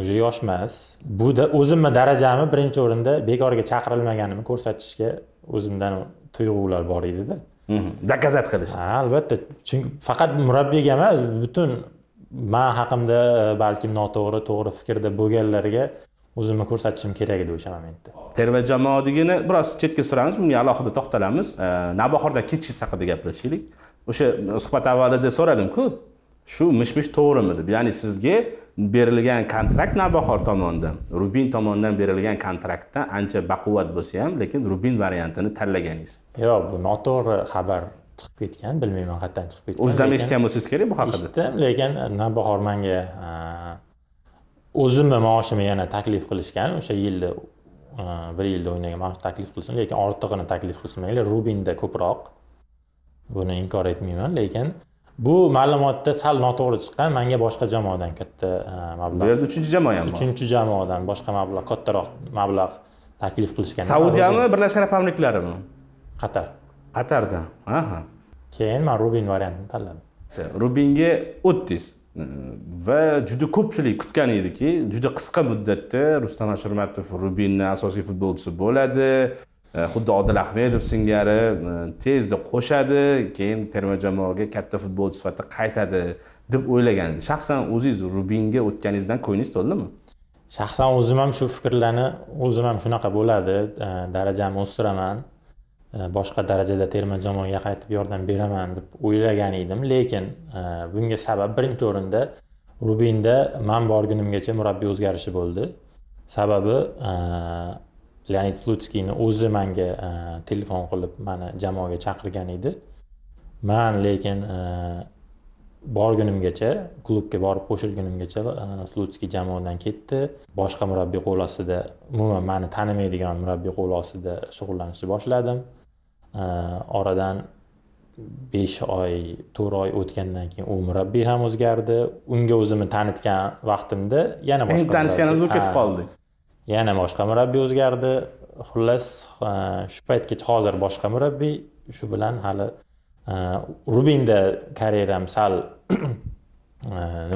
o'zi yosh emas. Bu da o'zimni darajamni birinchi o'rinda bekorga chaqirilmaganimni ko'rsatishga o'zimdan tuyg'ular bor edi-da. Dokazat qilish. Ha, albatta. Chunki faqat murabbiyga emas, butun men haqimda balkim noto'g'ri, to'g'ri fikrda bo'lganlarga o'zimni ko'rsatishim kerak edi o'sha momentda. Terma jamoadigini biroz chetga suramiz, bunga alohida to'xtalamiz. Navbahorda kechki haqida gaplashaylik. O'sha suhbat avvalida so'radim-ku. Shu mish-mish to'g'rimi deb. Ya'ni sizga berilgan kontrakt Navbahor tomonidan, Rubin tomonidan berilgan kontraktdan ancha baquvvat bo'lsa ham, lekin Rubin variantini tanlaganingiz. Yo'q, bu noto'g'ri xabar chiqib ketgan, bilmayman qayerdan chiqib ketgan. O'zim eshitgan bo'lsangiz kerak bu haqida. Eshitdim, lekin Navbahor menga o'zimni maoshimni yana taklif qilishgan, o'sha yilda bir yilda o'ynagan maosh taklif qilsin, lekin ortig'ini taklif qilishmaydi. Rubinda ko'proq. Buni inkor etmayman, lekin bu ma'lumotda sal noto'g'ri chiqqan. Menga boshqa jamoadan katta mablag'. Bu yerda 3-jamoa ham bor. 3-jamoadan boshqa mablag', kattaroq mablag' taklif qilishgan. Saudiyami, Birlashgan Arab Amirliklarimi? Qatar. Qatardan. Aha. Keyin men Rubin variantini tanladim. Rubinga o'tdingiz va juda ko'pchilik kutgan ediki, juda qisqa muddatda Rustam Ashurmatov Rubinni asosiy futbolchisi bo'ladi. Xuddi Odil Ahmedov singari tezda qo'shadi, keyin terma jamoaga katta futbolchi sifatida qaytadi deb o'ylagan. Shaxsan o'zingiz Rubinga o'tganingizdan ko'nglingiz to'ldimi? Shaxsan o'zim ham shu fikrlarni, o'zim ham shunaqa bo'ladi, darajamni o'stiraman, boshqa darajada terma jamoaga qaytib yordam beraman deb o'ylagan edim, lekin bunga sabab birinchi o'rinda Rubinda men borgunimgacha murabbiy o'zgarishi bo'ldi. Sababi Leonid Slutskiyni o'zi menga telefon qilib meni jamoaga chaqirgan edi. Men lekin borgunimgacha, klubga borib qo'shilgunimgacha Slutskiy jamoadan ketdi. Boshqa murabbiy qo'l ostida, umuman meni tanimaydigan murabbiy qo'l ostida shug'ullanishni boshladim. Oradan 5 oy, 4 oy o'tgandan keyin u murabbiy ham o'zgardi. Unga o'zimni tanitgan vaqtimda yana boshqa. Endi tanishganimiz u ketib qoldi. Yana boshqa murabbiy o'zgardi. Xullas, shu paytgacha hozir boshqa murabbiy, shu bilan hali Rubinda karyeram sal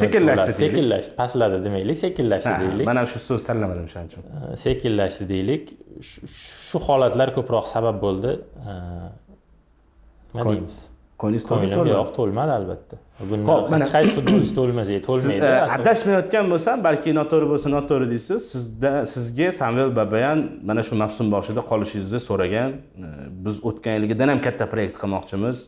sekinlashdi, pastladi demaylik, sekinlashdi deylik. Mana shu so'z tanlamadim o'shaning uchun. Sekinlashdi deylik. Shu holatlar ko'proq sabab bo'ldi. Nima deymiz? Ko'nglingiz to'lmadi? Yo'q, to'lmadi albatta. Bundan hech qaysi futbolchi to'lmaydi. Adashmayotgan bo'lsam, balki noto'g'ri bo'lsa noto'g'ri deysiz. Sizga Samvel Babayan mana shu mavsum boshida qolishingizni so'ragan. Biz o'tgan yilgidan ham katta loyiha qilmoqchimiz.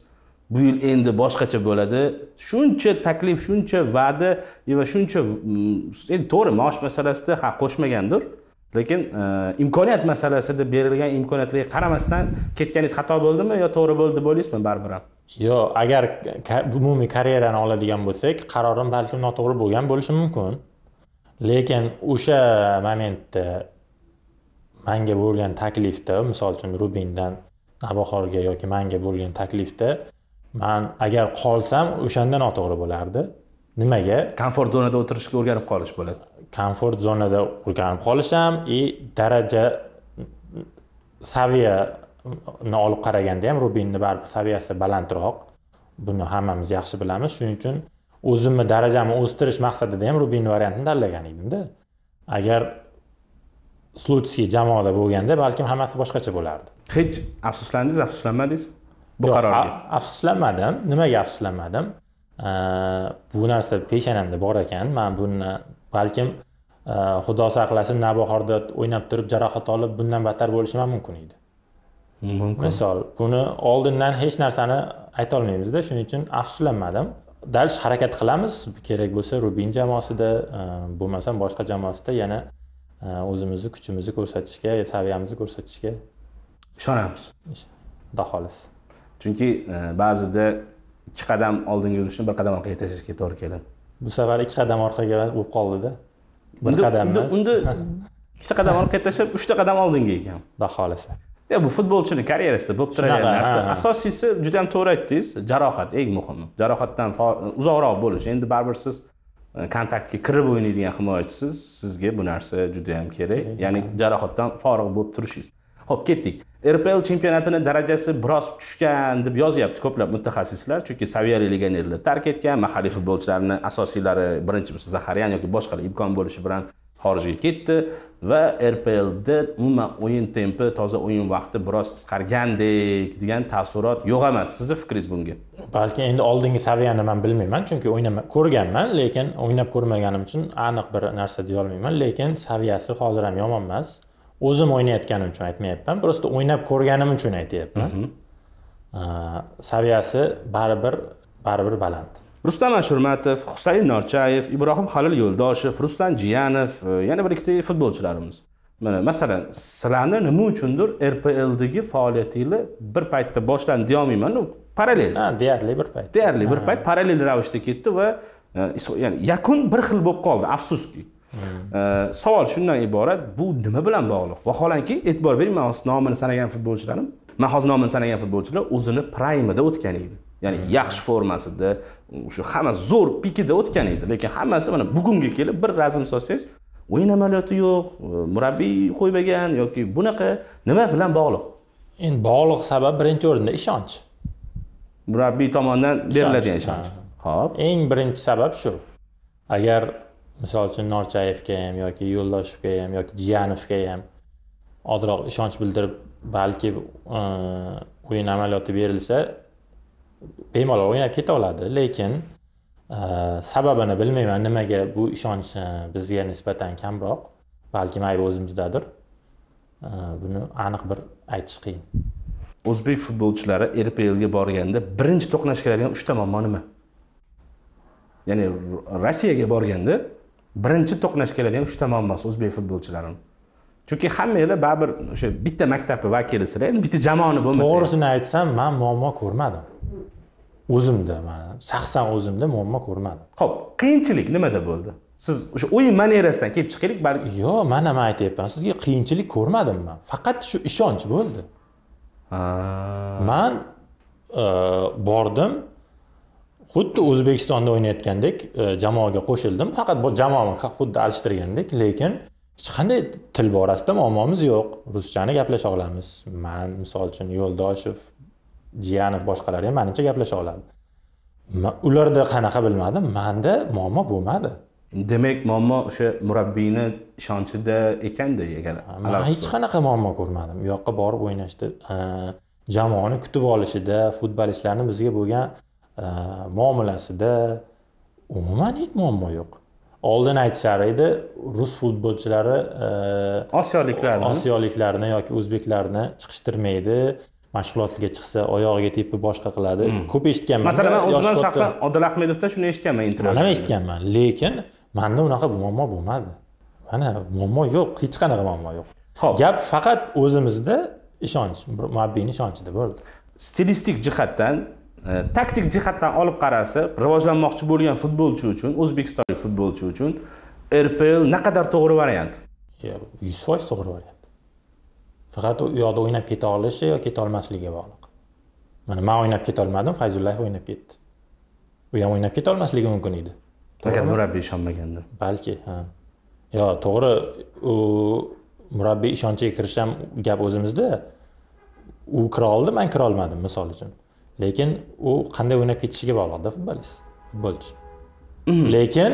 Bu yil endi boshqacha bo'ladi. Shuncha taklif, shuncha va'da va shuncha endi to'g'ri maosh masalasida ha qo'shmagandir. Lekin imkoniyat masalasida berilgan imkoniyatlarga qaramasdan ketganingiz xato bo'ldimi yo to'g'ri bo'ldi deb o'ylaysizmi baribir? Yo'q, agar umumiy karyerani oladigan bo'lsak, qarorim balki noto'g'ri bo'lgan bo'lishi mumkin. Lekin o'sha momentda menga bo'lgan taklifda, misol uchun Rubindan Navbahorga yoki menga bo'lgan taklifda, men agar qolsam o'shanda noto'g'ri bo'lardi. Nimaga? Komfort zonada o'tirishga o'rganib qolish bo'ladi. Komfort zonada o'rganib qolisham va daraja saviya ni olib qaraganda ham Rubinni baribir saviyasi balandroq. Buni hammamiz yaxshi bilamiz. Shuning uchun o'zimni darajamni o'stirish maqsadida ham Rubin variantini tanlagan edimda. Agar Slutskiy jamoada bo'lganda balkim hammasi boshqacha bo'lardi. Hech afsuslandingiz, afsuslanmadingiz bu qarorga? Afsuslanmadim. Nimaga afsuslanmadim? Bu narsa peshanamda bor ekan. Men buni balkim xudo saqlasin, Navbahorda o'ynab turib jarohat olib bundan battar bo'lishi mumkin edi. Misol, buni oldindan hech narsani ayta olmaymiz-da, shuning uchun afsuslanmadim. Dalish harakat qilamiz, kerak bo'lsa Rubin jamoasida, bo'lmasa boshqa jamoasida yana o'zimizni kuchimizni ko'rsatishga, saviyamizni ko'rsatishga ishonamiz. Xudo xolis. Chunki ba'zida 2 qadam oldinga yurishni 1 qadam orqaga tashlashga to'g'ri keladi. Bu safar 2 qadam orqaga bo'lib qoldi-da. 1 qadam emas. Unda 2 qadam orqaga tashlab 3 ta qadam oldinga ekan. Xudo xolasa. Bu futbolchining karyerasida bo'lib turadigan narsa. Asosiysi juda ham to'g'ri aytdingiz, jarohat eng muhimi. Jarohatdan uzoqroq bo'lish. Endi baribir siz kontaktga kirib o'ynaydigan himoyachisiz, sizga bu narsa juda ham kerak. Ya'ni jarohatdan forig' bo'lib turishingiz. Xo'p, ketdik. RPL chempionatini darajasi biroz tushgan deb yozyapti ko'plab mutaxassislar, chunki saviyali legionerlar tark etgan, mahalliy futbolchilarning asosiylari birinchisi Zaharyan yoki boshqalar imkon bo'lishi bilan xorijga ketdi va RPLda umuman o'yin tempi, toza o'yin vaqti biroz qisqargandek degan taassurot yo'q emas. Sizning fikringiz bunga? Balki endi oldingi saviyani men bilmayman, chunki o'ynab ko'rganman, lekin o'ynab ko'rmaganim uchun aniq bir narsa deya olmayman, lekin saviyasi hozir ham yomon emas. O'zim o'ynayotganim uchun aytmayapman, prosta o'ynab ko'rganim uchun aytayapman. Saviyasi baribir baland. Rustam Ashurmatov, Husayn Norchayev, Ibrohim Halil Yo'ldoshiy, Ruslan Jiyanov, yana bir ikkita futbolchilarimiz. Mana masalan, sizlarni nima uchundir RPLdagi faoliyatingiz bir paytda boshlandi deyolmayman, parallel. Ha, deyarli bir payt. Deyarli bir payt parallel ravishda ketdi va ya'ni yakun bir xil bo'lib qoldi, afsuski. Savol shundan iborat, bu nima bilan bog'liq? Vaholanki, e'tibor bering, men hozir nomini sanagan futbolchilarim, o'zini primida o'tgan edi. Ya'ni yaxshi formasida, o'sha hamma zo'r pikida o'tgan edi, lekin hammasi mana bugunga kelib bir razm solsangiz, o'yin amaliyoti yo'q, murabbiy qo'ymagan yoki bunaqa nima bilan bog'liq? Endi bog'liq sabab birinchi o'rinda ishonch. Murabbiy tomonidan beriladigan ishonch. Xo'p, eng birinchi sabab shu. Agar misol uchun Norchayevga ham yoki Yo'ldoshevga ham yoki Jiyanovga ham ozroq ishonch bildirib, balki o'yin amaliyoti berilsa, bemalol o'ynab keta oladi, lekin sababini bilmayman, nimaga bu ishonch bizga nisbatan kamroq, balki mayba o'zimizdadir. Buni aniq bir aytish qiyin. O'zbek futbolchilari RPLga borganda birinchi to'qnash keladigan 3 ta muammo nima? Ya'ni Rossiyaga borganda birinchi to'qnash keladigan 3 ta muammosi o'zbek futbolchilarining. Chunki hammanglar baribir o'sha bitta maktabni vakilisizlar, endi bitta jamoani bo'lmasa. To'g'risini aytsam, men muammo ko'rmadim. O'zimda, mana shaxsan o'zimda muammo ko'rmadim. Xo'p, qiyinchilik nimada bo'ldi? Siz o'sha o'yin manerasidan kelib chiqaylik, balki. Yo'q, mana men aytayapman, sizga qiyinchilik ko'rmadim men. Faqat shu ishonch bo'ldi. Men bordim. Xuddi O'zbekistonda o'ynayotgandek jamoaga qo'shildim. Faqat bu jamoani xuddi alishtirgandek, lekin hech qanday til borasida muammomiz yo'q. Ruschani gaplasha olamiz. Men misol uchun Yo'ldoshiy, Jiyanov boshqalari ham menimcha gaplasha oladi. Ularda qanaqa bilmadim, menda muammo bo'lmadi. Demak, muammo o'sha murabbiyni ishonchida ekanda, agar hech qanaqa muammo ko'rmadim. U yoqqa borib o'ynashdi, jamoani kutib olishida, futbolistlarning bizga bo'lgan muomalasida umuman hech muammo yo'q. Oldin aytishar edi, rus futbolchilari osiyoliklarni yoki o'zbeklarni chiqishtirmaydi. Mashg'ulotga chiqsa oyog'iga tepib boshqa qiladi. Ko'p eshitganman. Masalan, men o'zim shaxsan Odilahmedovdan shuni eshitganman, intervyuda. Mana eshitganman, lekin menda unaqa muammo bo'lmadi. Mana muammo yo'q, hech qanaqa muammo yo'q. Gap faqat o'zimizda ishonch, murabbiyning ishonchida bo'ldi. Stilistik jihatdan, taktik jihatdan olib qarasa, rivojlanmoqchi bo'lgan futbolchi uchun, o'zbekistonlik futbolchi uchun RPL naqadar to'g'ri variant? 100% to'g'ri variant. Faqat u yoqda o'ynab keta olishi yoki keta olmasligiga bog'liq. Mana men o'ynab keta olmadim, Fayzullayev o'ynab ketdi. U ham o'ynab keta olmasligi mumkin edi. Faqat murabbiy ishonmaganda. Balki, ha. Yo, to'g'ri, u murabbiy ishonchiga kirish ham gap o'zimizda. U kira oldi, men kira olmadim, misol uchun. Lekin u qanday o'ynab ketishiga bog'liqda futbolist, futbolchi. Lekin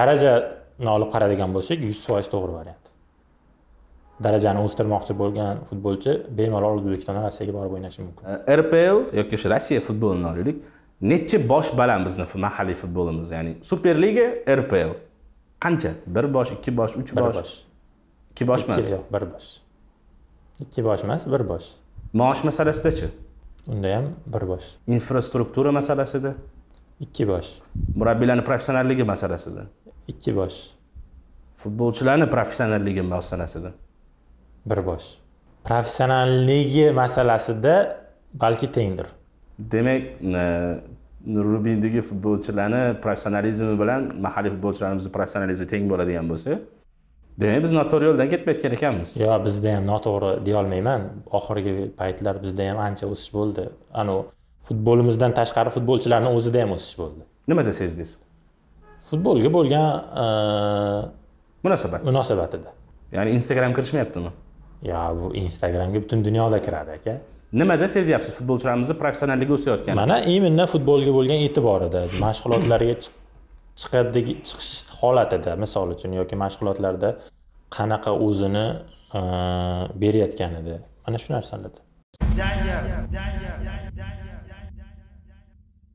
darajani olib qaradigan bo'lsak, 100% to'g'ri variant. Darajani o'stirmoqchi bo'lgan futbolchi bemalol O'zbekistondan Rossiyaga borib o'ynashi mumkin. RPL yoki Rossiya futbolini olaylik. Necha bosh baland bizni mahalliy futbolimizda, ya'ni Superliga, RPL qancha? 1 bosh, 2 bosh, 3 bosh. 2 bosh emas. Yo'q, 1 bosh. 2 bosh emas, 1 bosh. Maosh masalasida-chi? Unda ham 1 bosh. Infrastruktura masalasida 2 bosh. Murabbiylarning professionalligi masalasida 2 bosh. Futbolchilarning professionalligi masalasida 1 bosh. Professionalligi masalasida balki tengdir. Demak, Rubindagi futbolchilarning professionalizmi bilan mahalliy futbolchilarimizning professionalizmi teng bo'ladigan bo'lsa, demak biz noto'g'ri yo'ldan ketmayotgan ekanmiz. Yo'q, bizda ham noto'g'ri deya olmayman. Oxirgi paytlar bizda ham ancha o'sish bo'ldi. Anu futbolimizdan tashqari futbolchilarning o'zida ham o'sish bo'ldi. Nimada sezdingiz? Futbolga bo'lgan munosabatida. Ya'ni Instagram kirishmayaptimi? Ya, bu Instagramga butun dunyoda kiradi, aka. Nimada sezyapsiz futbolchilarimizni professionalligiga o'sayotganini? Mana imенно futbolga bo'lgan e'tiborida, mashg'ulotlarga chiqish holatida, misol uchun yoki mashg'ulotlarda qanaqa o'zini berayotganida. Mana shu narsalarda.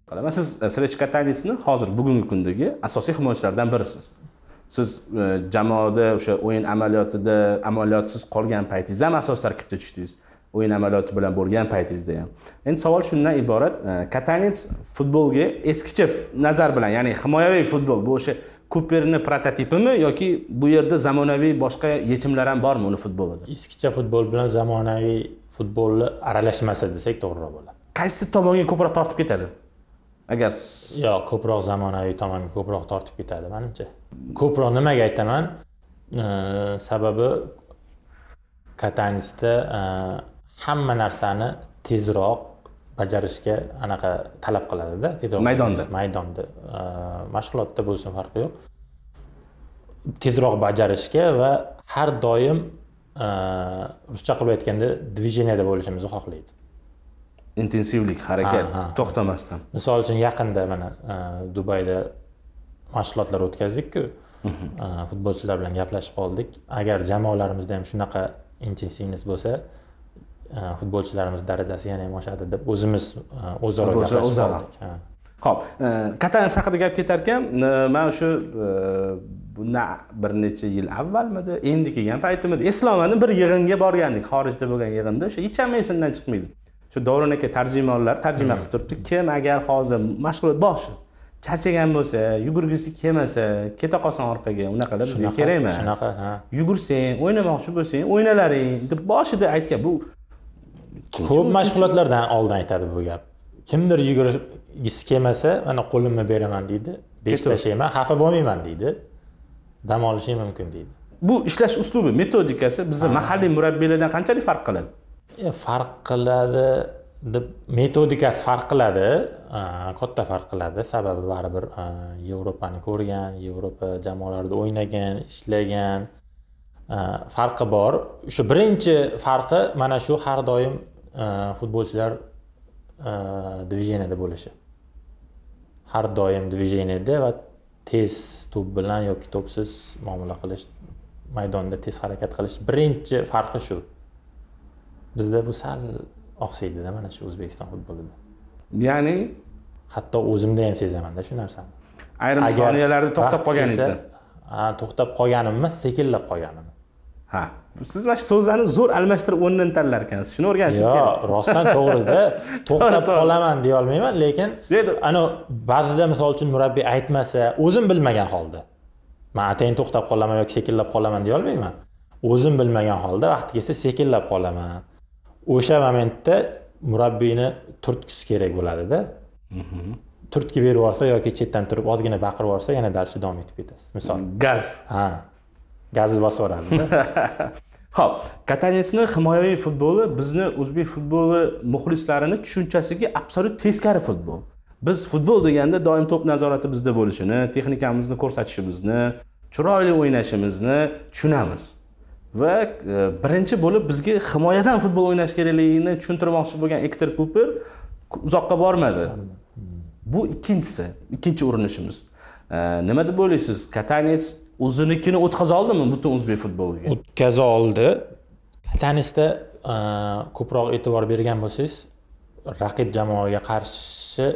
Qalaman, siz Katanecni hozir bugungi kundagi asosiy himoyachilardan birisiz. Siz jamoada o'sha o'yin amaliyotida amaliyotsiz qolgan paytingiz ham asos tarkibda tushdingiz. O'yin amaliyoti bilan bo'lgan paytingizda ham. Endi savol shundan iborat, Katanec futbolga eskicha nazar bilan, ya'ni himoyaviy futbol, bu o'sha Cúperning prototipimi yoki bu yerda zamonaviy boshqa yechimlar ham bormi uni futbolida? Eskicha futbol bilan zamonaviy futbolni aralashmasa desak to'g'riroq bo'ladi. Qaysi tomonga ko'proq tortib ketadi? Agar yo'q, ko'proq zamonaviy tomonga ko'proq tortib ketadi menimcha. Ko'proq nimaga aytaman? Sababi Katanecda hamma narsani tezroq bajarishga anaqa talab qiladi-da, tezroq maydonda, mashg'ulotda bo'lsin farqi yo'q. Tezroq bajarishga va har doim ruscha qilib aytganda dvijeniyada bo'lishimizni xohlaydi. Intensivlik, harakat to'xtamasdan. Misol uchun yaqinda mana Dubayda mashg'ulotlar o'tkazdik-ku. Futbolchilar bilan gaplashib qoldik. Agar jamoalarimizda ham shunaqa intensivlik bo'lsa, futbolchilarimiz darajasi yana ham oshadi deb o'zimiz o'zaro gaplashib qoldik. Xo'p, Katanec haqida gap ketar ekan, men shu bundan bir necha yil avvalmidi, endi kelgan paytimda Islomning bir yig'inga borgandik, xorijda bo'lgan yig'inda, o'sha hech ham esimdan chiqmaydi. Shu Davron aka tarjimonlar tarjima qilib turibdi. Kim agar hozir mashg'ulot boshi charchagan bo'lsa, yugurgisi kelmasa, keta qolsan orqaga, unaqalar bizga kerak emas. Shunaqa, ha. Yugursang, o'ynamoqchi bo'lsang, o'ynalaring deb boshida aytgan. Bu ko'p mashg'ulotlardan oldin aytadi bu gap. Kimdir yugurgisi kelmasa, mana qo'limni beraman deydi, beshtashaman, xafa bo'lmayman deydi. Dam olishim mumkin deydi. Bu ishlash uslubi, metodikasi bizning mahalliy murabbiylardan qanchalik farq qiladi? Farq qiladi metodikasi farq qiladi, katta farq qiladi. Sababi baribir Yevropani ko'rgan, Yevropa jamoalarida o'ynagan, ishlagan farqi bor. Shu birinchi farqi mana shu har doim futbolchilar diviziyanada bo'lishi. Har doim diviziyanada va tez to'p bilan yoki to'psiz muomala qilish, maydonda tez harakat qilish birinchi farqi shu. Bizda bu sal oqsaydida mana shu O'zbekiston futbolida. Ya'ni hatto o'zimda ham sezamanda shu narsani. Ayrim soniyalarda to'xtab qolganingizda. Ha, to'xtab qolganim emas, sekinlab qolganim. Ha, siz mana shu so'zlarni zo'r almashtirib o'rnini tanlar ekansiz. Shuni o'rganishim kerak. Yo'q, rostdan to'g'risida to'xtab qolaman deya olmayman, lekin ana ba'zida misol uchun murabbiy aytmasa, o'zim bilmagan holda men atayin to'xtab qolaman yoki sekinlab qolaman deya olmayman. O'zim bilmagan holda vaqti kelsa sekinlab qolaman. O'sha momentda murabbiyni turtkiz kerak bo'ladi-da. Turtki berib yorsa yoki chetdan turib ozgina baqirib yorsa yana darsi davom etib ketasiz. Misol gaz. Ha. Gazni bosib yoradi-da. Xo'p, Katanecni himoyaviy futboli bizni o'zbek futboli muxlislarini tushunchasiga absolyut teskari futbol. Biz futbol deganda doim to'p nazorati bizda bo'lishini, texnikamizni ko'rsatishimizni, chiroyli o'ynashimizni tushunamiz. Va birinchi bo'lib bizga himoyadan futbol o'ynash kerakligini tushuntirmoqchi bo'lgan Héctor Cúper uzoqqa bormadi. Bu ikkinchi urinishimiz. Nima deb o'ylaysiz? Katanec o'zinikini o'tkaza oldimi butun o'zbek futboliga? O'tkaza oldi. Katanecda ko'proq e'tibor bergan bo'lsangiz, raqib jamoaga qarshi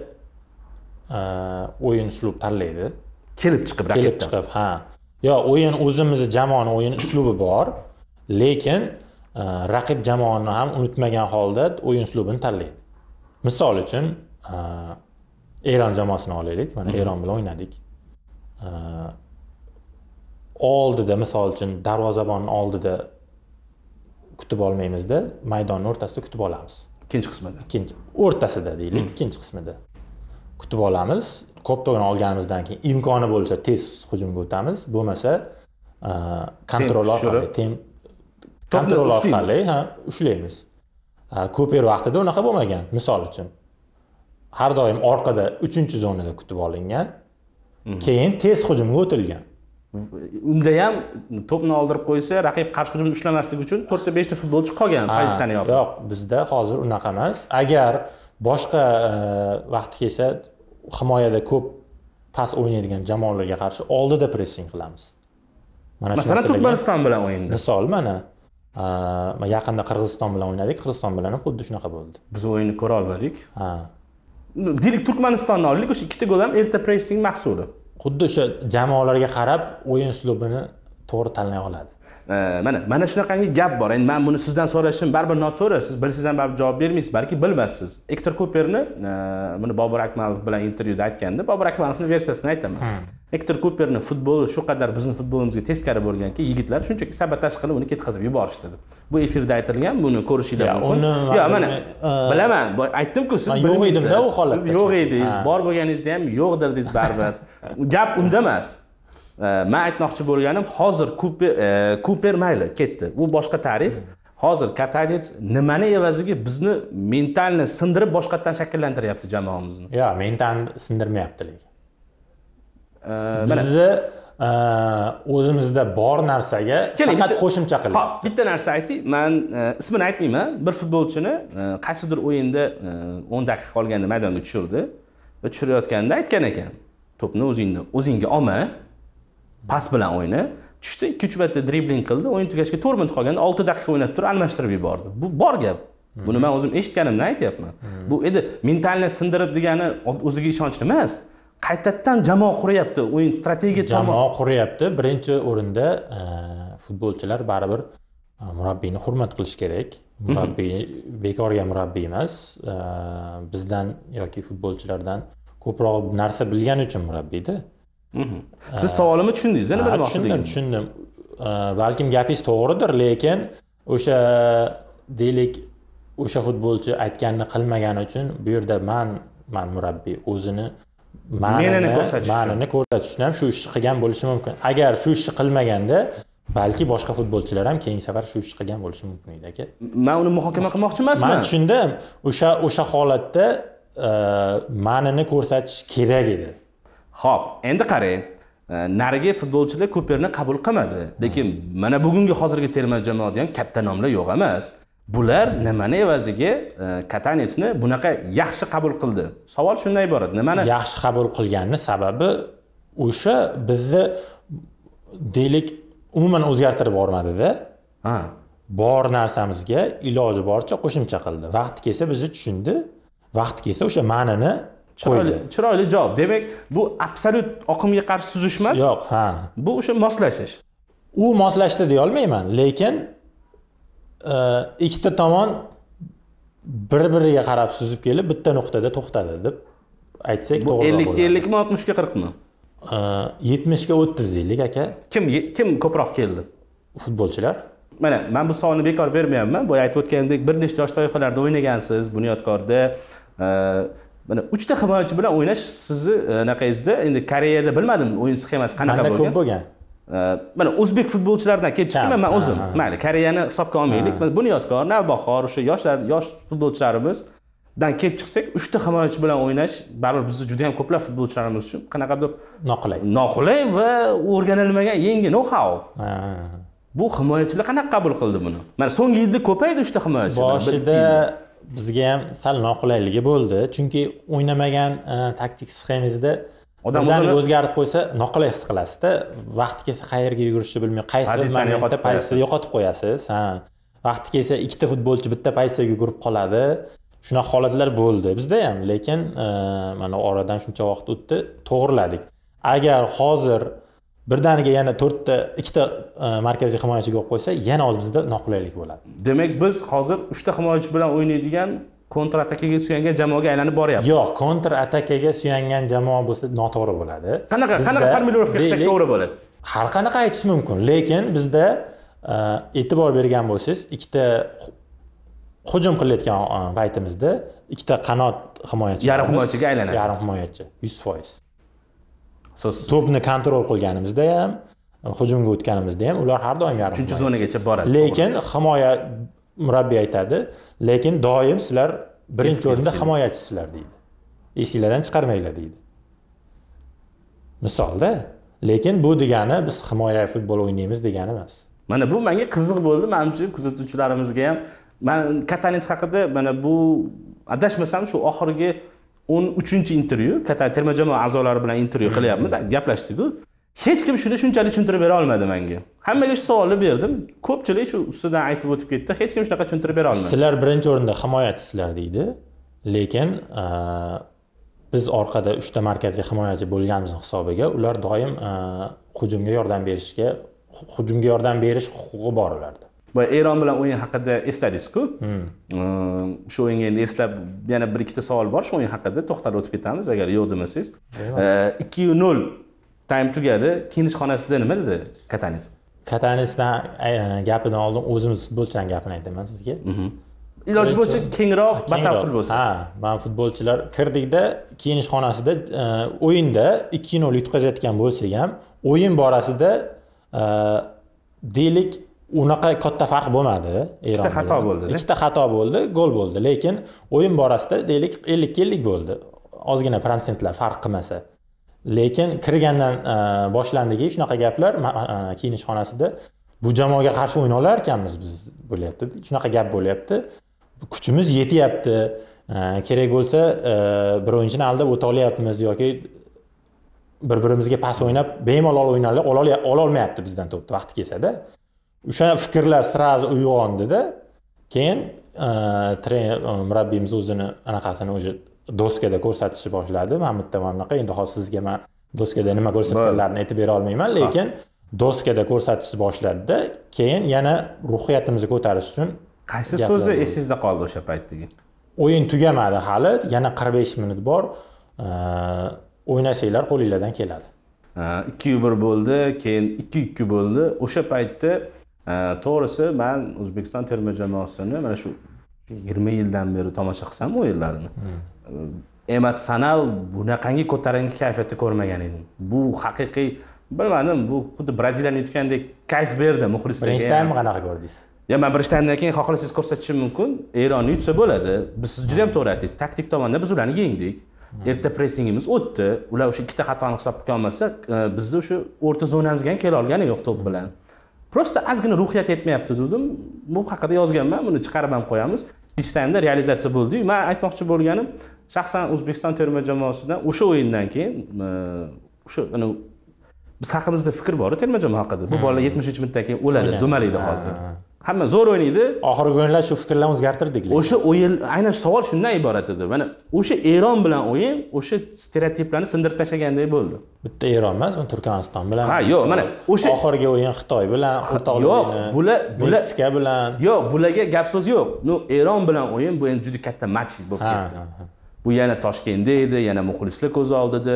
o'yin uslub tanlaydi. Kelib chiqib, ha. Yo, o'yin o'zimizni jamoani o'yin uslubi bor, lekin raqib jamoani ham unutmagan holda o'yin uslubini tanlaydi. Misol uchun Eron jamoasini olaylik, mana Eron bilan o'ynadik. Oldida misol uchun darvozabonning oldida kutib olmaymizda, maydonning o'rtasida kutib olamiz. Ikkinchi qismida kutib olamiz. Ko'p to'g'ri olganimizdan keyin imkoni bo'lsa tez hujumga o'tamiz, bo'lmasa kontrol orqali ushlaymiz. Cúper vaqtida unaqa bo'lmagan. Misol uchun har doim orqada 3-zonada kutib olingan, keyin tez hujumga o'tilgan. Unda ham to'pni oldirib qo'ysa, raqib qarshi hujumni ushlamaslik uchun 4-5 ta futbolchi qolgan pozitsiyani yopdi. Yo'q, bizda hozir unaqa emas. Agar boshqa vaqti kelsa himoyada ko'p pas o'ynaydigan jamoalarga qarshi oldida pressing qilamiz. Masalan, Turkmaniston bilan o'yinda. Misol mana yaqinda Qirg'iziston bilan o'ynadik, Qirg'iziston bilan ham xuddi shunaqa bo'ldi. Biz o'yinni ko'ra olmadik. Ha. Direkt Turkmanistonni oldik, o'sha 2 ta gol ham erta pressing mahsuli. Xuddi o'sha jamoalarga qarab o'yin uslubini to'g'ri tanlay oladi. Mana shunaqangi gap bor. Endi men buni sizdan so'rashim baribir noto'g'ri. Siz bilsangiz ham baribir javob bermaysiz, balki bilmaysiz. Héctor Cúperni buni Bobur Akmalov bilan intervyuda aytganda, Bobur Akmalovning versiyasini aytaman. Héctor Cúperni futboli shu qadar bizning futbolimizga teskari bo'lganki, yigitlar shunchaki sabotaj qilib uni ketkazib yuborishdi deb. Bu efirda aytilgan, buni ko'rishinglar mumkin. Yo'q, mana bilaman, aytdim-ku, siz yo'q edingiz u holatda. Siz yo'q edingiz, bor bo'lganingizda ham yo'qdir dedingiz baribir. Gap unda emas. Men aytmoqchi bo'lganim, hozir Cúper mayli ketdi. Bu boshqa tarix. Hozir Katanec nimani evaziga bizni mentalni sindirib boshqatdan shakllantiryapti jamoamizni? Yo'q, mentalni sindirmayapti lekin. Bizni o'zimizda bor narsaga faqat qo'shimcha qilib. Xo'p, bitta narsa ayting. Men ismini aytmayman. Bir futbolchini qaysidir o'yinda 10 daqiqa qolganda maydonga tushirdi va tushirayotganda aytgan ekan: "To'pni o'zingga olma, pas bilan o'yna." Tushdi, 2-3 marta dribling qildi, o'yin tugashga 4 minut qolganda 6 daqiqa o'ynatib turib almashtirib yubordi. Bu bor gap. Buni men o'zim eshitganimdan aytayapman. Bu endi mentalni sindirib degani o'ziga ishonchli emas. Qaytadan jamoa quryapti, o'yin strategiya jamoa quryapti. Birinchi o'rinda futbolchilar baribir murabbiyni hurmat qilish kerak. Murabbiy bekorga murabbiy emas. Bizdan yoki futbolchilardan ko'proq narsa bilgani uchun murabbiyda. Siz savolimi tushundingiz, nima demoqchi edingiz? Tushundim. Balkim gapingiz to'g'ridir, lekin o'sha o'sha futbolchi aytganini qilmagani uchun bu yerda men murabbiy o'zini menini ko'rsatishni ham shu ishni qilgan bo'lishi mumkin. Agar shu ishni qilmaganda Balki boshqa futbolchilar ham keyingi safar shu ish qilgan bo'lishi mumkin edi aka. Men uni muhokama qilmoqchi emasman. Men tushundim. O'sha holatda ma'nini ko'rsatish kerak edi. Xo'p, endi qarang. Narigi futbolchilar Cúperni qabul qilmadi. Lekin mana bugungi hozirgi terma jamoada ham katta nomlar yo'q emas. Bular nimani evaziga Katanecni bunaqa yaxshi qabul qildi. Savol shundan iborat. Nimani yaxshi qabul qilganini sababi o'sha bizni deylik umuman o'zgartirib bormadi-da. Bor narsamizga iloji boricha qo'shimcha qildi. Vaqti kelsa bizni tushundi. Vaqti kelsa o'sha ma'nini qo'ydi. Chiroyli javob. Demak, bu absolyut oqimga qarshi suzish emas. Yo'q, Bu o'sha moslashish. U moslashdi deya olmayman, lekin ikkita tomon bir-biriga qarab suzib kelib, bitta nuqtada to'xtadi deb aytsak to'g'ri bo'ladi. Bu 50-50 mi, 60 ga 40 mi? 70 ga 30 yillik aka. Kim ko'proq keldi? Futbolchilar. Mana men bu savolni bekor bermayapman. Boya aytib o'tgandek, bir nechta yosh toifalarda o'ynagansiz, Bunyodkorda. Mana 3 ta himoyachi bilan o'ynash sizni anaqangizda, endi Koreyada bilmadim, o'yin sxemasi qanaqa bo'lgan. Qanday bo'lgan? Mana o'zbek futbolchilaridan kelib chiqman men o'zim. Mayli, Koreyani hisobga olmaylik. Bunyodkor, Navbahor, o'sha yosh futbolchilarimiz dan kelib chiqsak, 3 ta himoyachi bilan o'ynash baribir bizni juda ham ko'plab futbolchilarimiz uchun qanaqadir noqulay va o'rganilmagan yangi know-how. Bu himoyachilar qanaqa qabul qildi buni? Mana so'nggi yilda ko'paydi 3 ta himoyachi. Boshida bizga ham sal noqulayligi bo'ldi, chunki o'ynamagan taktik sxemangizda odamlar o'zgarib qo'ysa, noqulay his qilasiz-da. Vaqti kelsa qayerga yugurishni bilmay, qaysi yo'qotib qo'yasiz. Vaqti kelsa ikkita futbolchi bitta paysaga yugurib qoladi. Shuna holatlar bo'ldi bizda ham, lekin mana oradan shuncha vaqt o'tdi, to'g'riladik. Agar hozir birdaniga yana 2 ta markaziy himoyachi qo'yib qo'ysa, yana o'z bizda noqulaylik bo'ladi. Demak, biz hozir 3 ta himoyachi bilan o'ynaydigan kontratakkaga suyangan jamoaga aylanib boryapmiz. Yo'q, kontratakkaga suyangan jamoa bo'lsa noto'g'ri bo'ladi. Qanaqa formulirovka qilsak to'g'ri bo'ladi? Har qanaqa aytish mumkin, lekin bizda e'tibor bergan bo'lsangiz, 2 ta hujum qilayotgan paytimizda 2 ta qanot himoyachi yarim himoyachi 100%. To'pni kontrol qilganimizda ham, hujumga o'tganimizda ham ular har doim yarim. 3-zonagacha boradi. Lekin himoya murabbiy aytadi, lekin doim sizlar birinchi o'rinda himoyachisizlar deydi. Esinglardan chiqarmanglar deydi. Misolda, lekin bu degani biz himoyaviy futbol o'ynaymiz degani emas. Mana bu menga qiziq bo'ldi, menimcha kuzatuvchilarimizga ham. Men Katanec haqida mana bu adashmasam shu oxirgi 13-intervyu terma jamoa a'zolari bilan intervyu qilyapmiz, gaplashdik-ku. Hech kim shuni shunchalik tushuntirib bera olmadi menga. Hammaga shu savolni berdim, ko'pchilik shu ustidan aytib o'tib ketdi, hech kim shunaqa tushuntirib bera olmadi. Sizlar birinchi o'rinda himoyachisizlar deydi, lekin biz orqada 3 ta markaziy himoyachi bo'lganimiz hisobiga ular doim hujumga yordam berish huquqi bor ularda. Eron bilan o'yin haqida esladingiz-ku. Shu o'yinga endi eslab yana 1-2 ta savol bor shu o'yin haqida to'xtalib o'tib ketamiz agar yo'q demasangiz. 2-0 time tugadi. Kiyinish xonasida nima dedi Katanec? Katanecdan gapidan oldin o'zimiz futbolchining gapini aytaman sizga. Iloji bo'lsa kengroq, batafsil bo'lsin. Men futbolchilar kirdikda kiyinish xonasida o'yinda 2-0 yutqazayotgan bo'lsak ham, o'yin borasida deylik unaqa katta farq bo'lmadi. Ikkita xato bo'ldi. Gol bo'ldi, lekin o'yin borasida deylik 50-50 bo'ldi. Ozgina protsentlar farq qilmasa. Lekin kirgandan boshlandigi shunaqa gaplar kiyinish xonasida bu jamoaga qarshi o'yna olar ekanmiz biz bo'lyapti. Shunaqa gap bo'lyapti. Kuchimiz yetyapti. Kerak bo'lsa bir o'yinchini aldab o'ta olyapmiz yoki bir-birimizga pas o'ynab bemalol o'ynala ololmayapti bizdan to'pni vaqti kelsa-da. O'sha fikrlar sirasi uyg'ondi-da. Keyin trener murabbiyimiz o'zini anaqasini o'sha doskada ko'rsatishni boshladi. Mana endi hozir sizga men doskada nima ko'rsatganlarini aytib bera olmayman, lekin doskada ko'rsatishni boshladi-da. Keyin yana ruhiyatimizni ko'tarish uchun qaysi so'zi esingizda qoldi o'sha paytdagi? O'yin tugamadi hali, yana 45 minut bor. O'ynasanglar qo'linglardan keladi. 2-1 bo'ldi, keyin 2-2 bo'ldi. O'sha paytda to'g'risi men O'zbekiston terma jamoasini mana shu 20 yildan beri tomosha qilsam o'yinlarini. Emotsional bunaqangi ko'tarinki kayfiyatda ko'rmagan edim. Bu haqiqiy, bilmadim, bu xuddi Braziliyani yutgandek kayf berdi muxlislarga. Birinchi taym qanaqa ko'rdingiz? Ya men birinchi taymdan keyin xohlasangiz ko'rsatishim mumkin. Eron yutsa bo'ladi. Biz juda ham to'g'ri aytdik. Taktik tomonda biz ularni yengdik. Erta pressingimiz o'tdi. Ular o'sha ikkita xatoni hisobga olmasa, bizni o'sha o'rta zonamizga ham kela olgani yo'q to'p bilan. Prosta azgina ruhiyat yetmayapti dedim. Bu haqida yozganman, buni chiqarib ham qo'yamiz. Birinchi taymda realizatsiya bo'ldi. Men aytmoqchi bo'lganim, shaxsan O'zbekiston terma jamoasidan o'sha o'yindan keyin o'sha biz haqimizda fikr bor terma jamoa haqida. Bu bolalar 70-minutdan keyin o'ladi, dumalaydi hozir. Hamma zo'r o'ynaydi. Oxirgi o'yinlar shu fikrlarni o'zgartirdiklar. O'sha o'yin aynan savol shundan iborat edi. Mana o'sha Eron bilan o'yin o'sha stereotiplarni sindirib tashlaganday bo'ldi. Bitta Eron emas, uni Turkmaniston bilan. Ha, yo'q, mana o'sha oxirgi o'yin Xitoy bilan, o'rtoqlik o'yini. Yo'q, bular Meksika bilan. Yo'q, bularga gap so'z yo'q. Eron bilan o'yin bu endi juda katta match bo'lib ketdi. Bu yana Toshkentda edi, yana muxlislar ko'z oldida.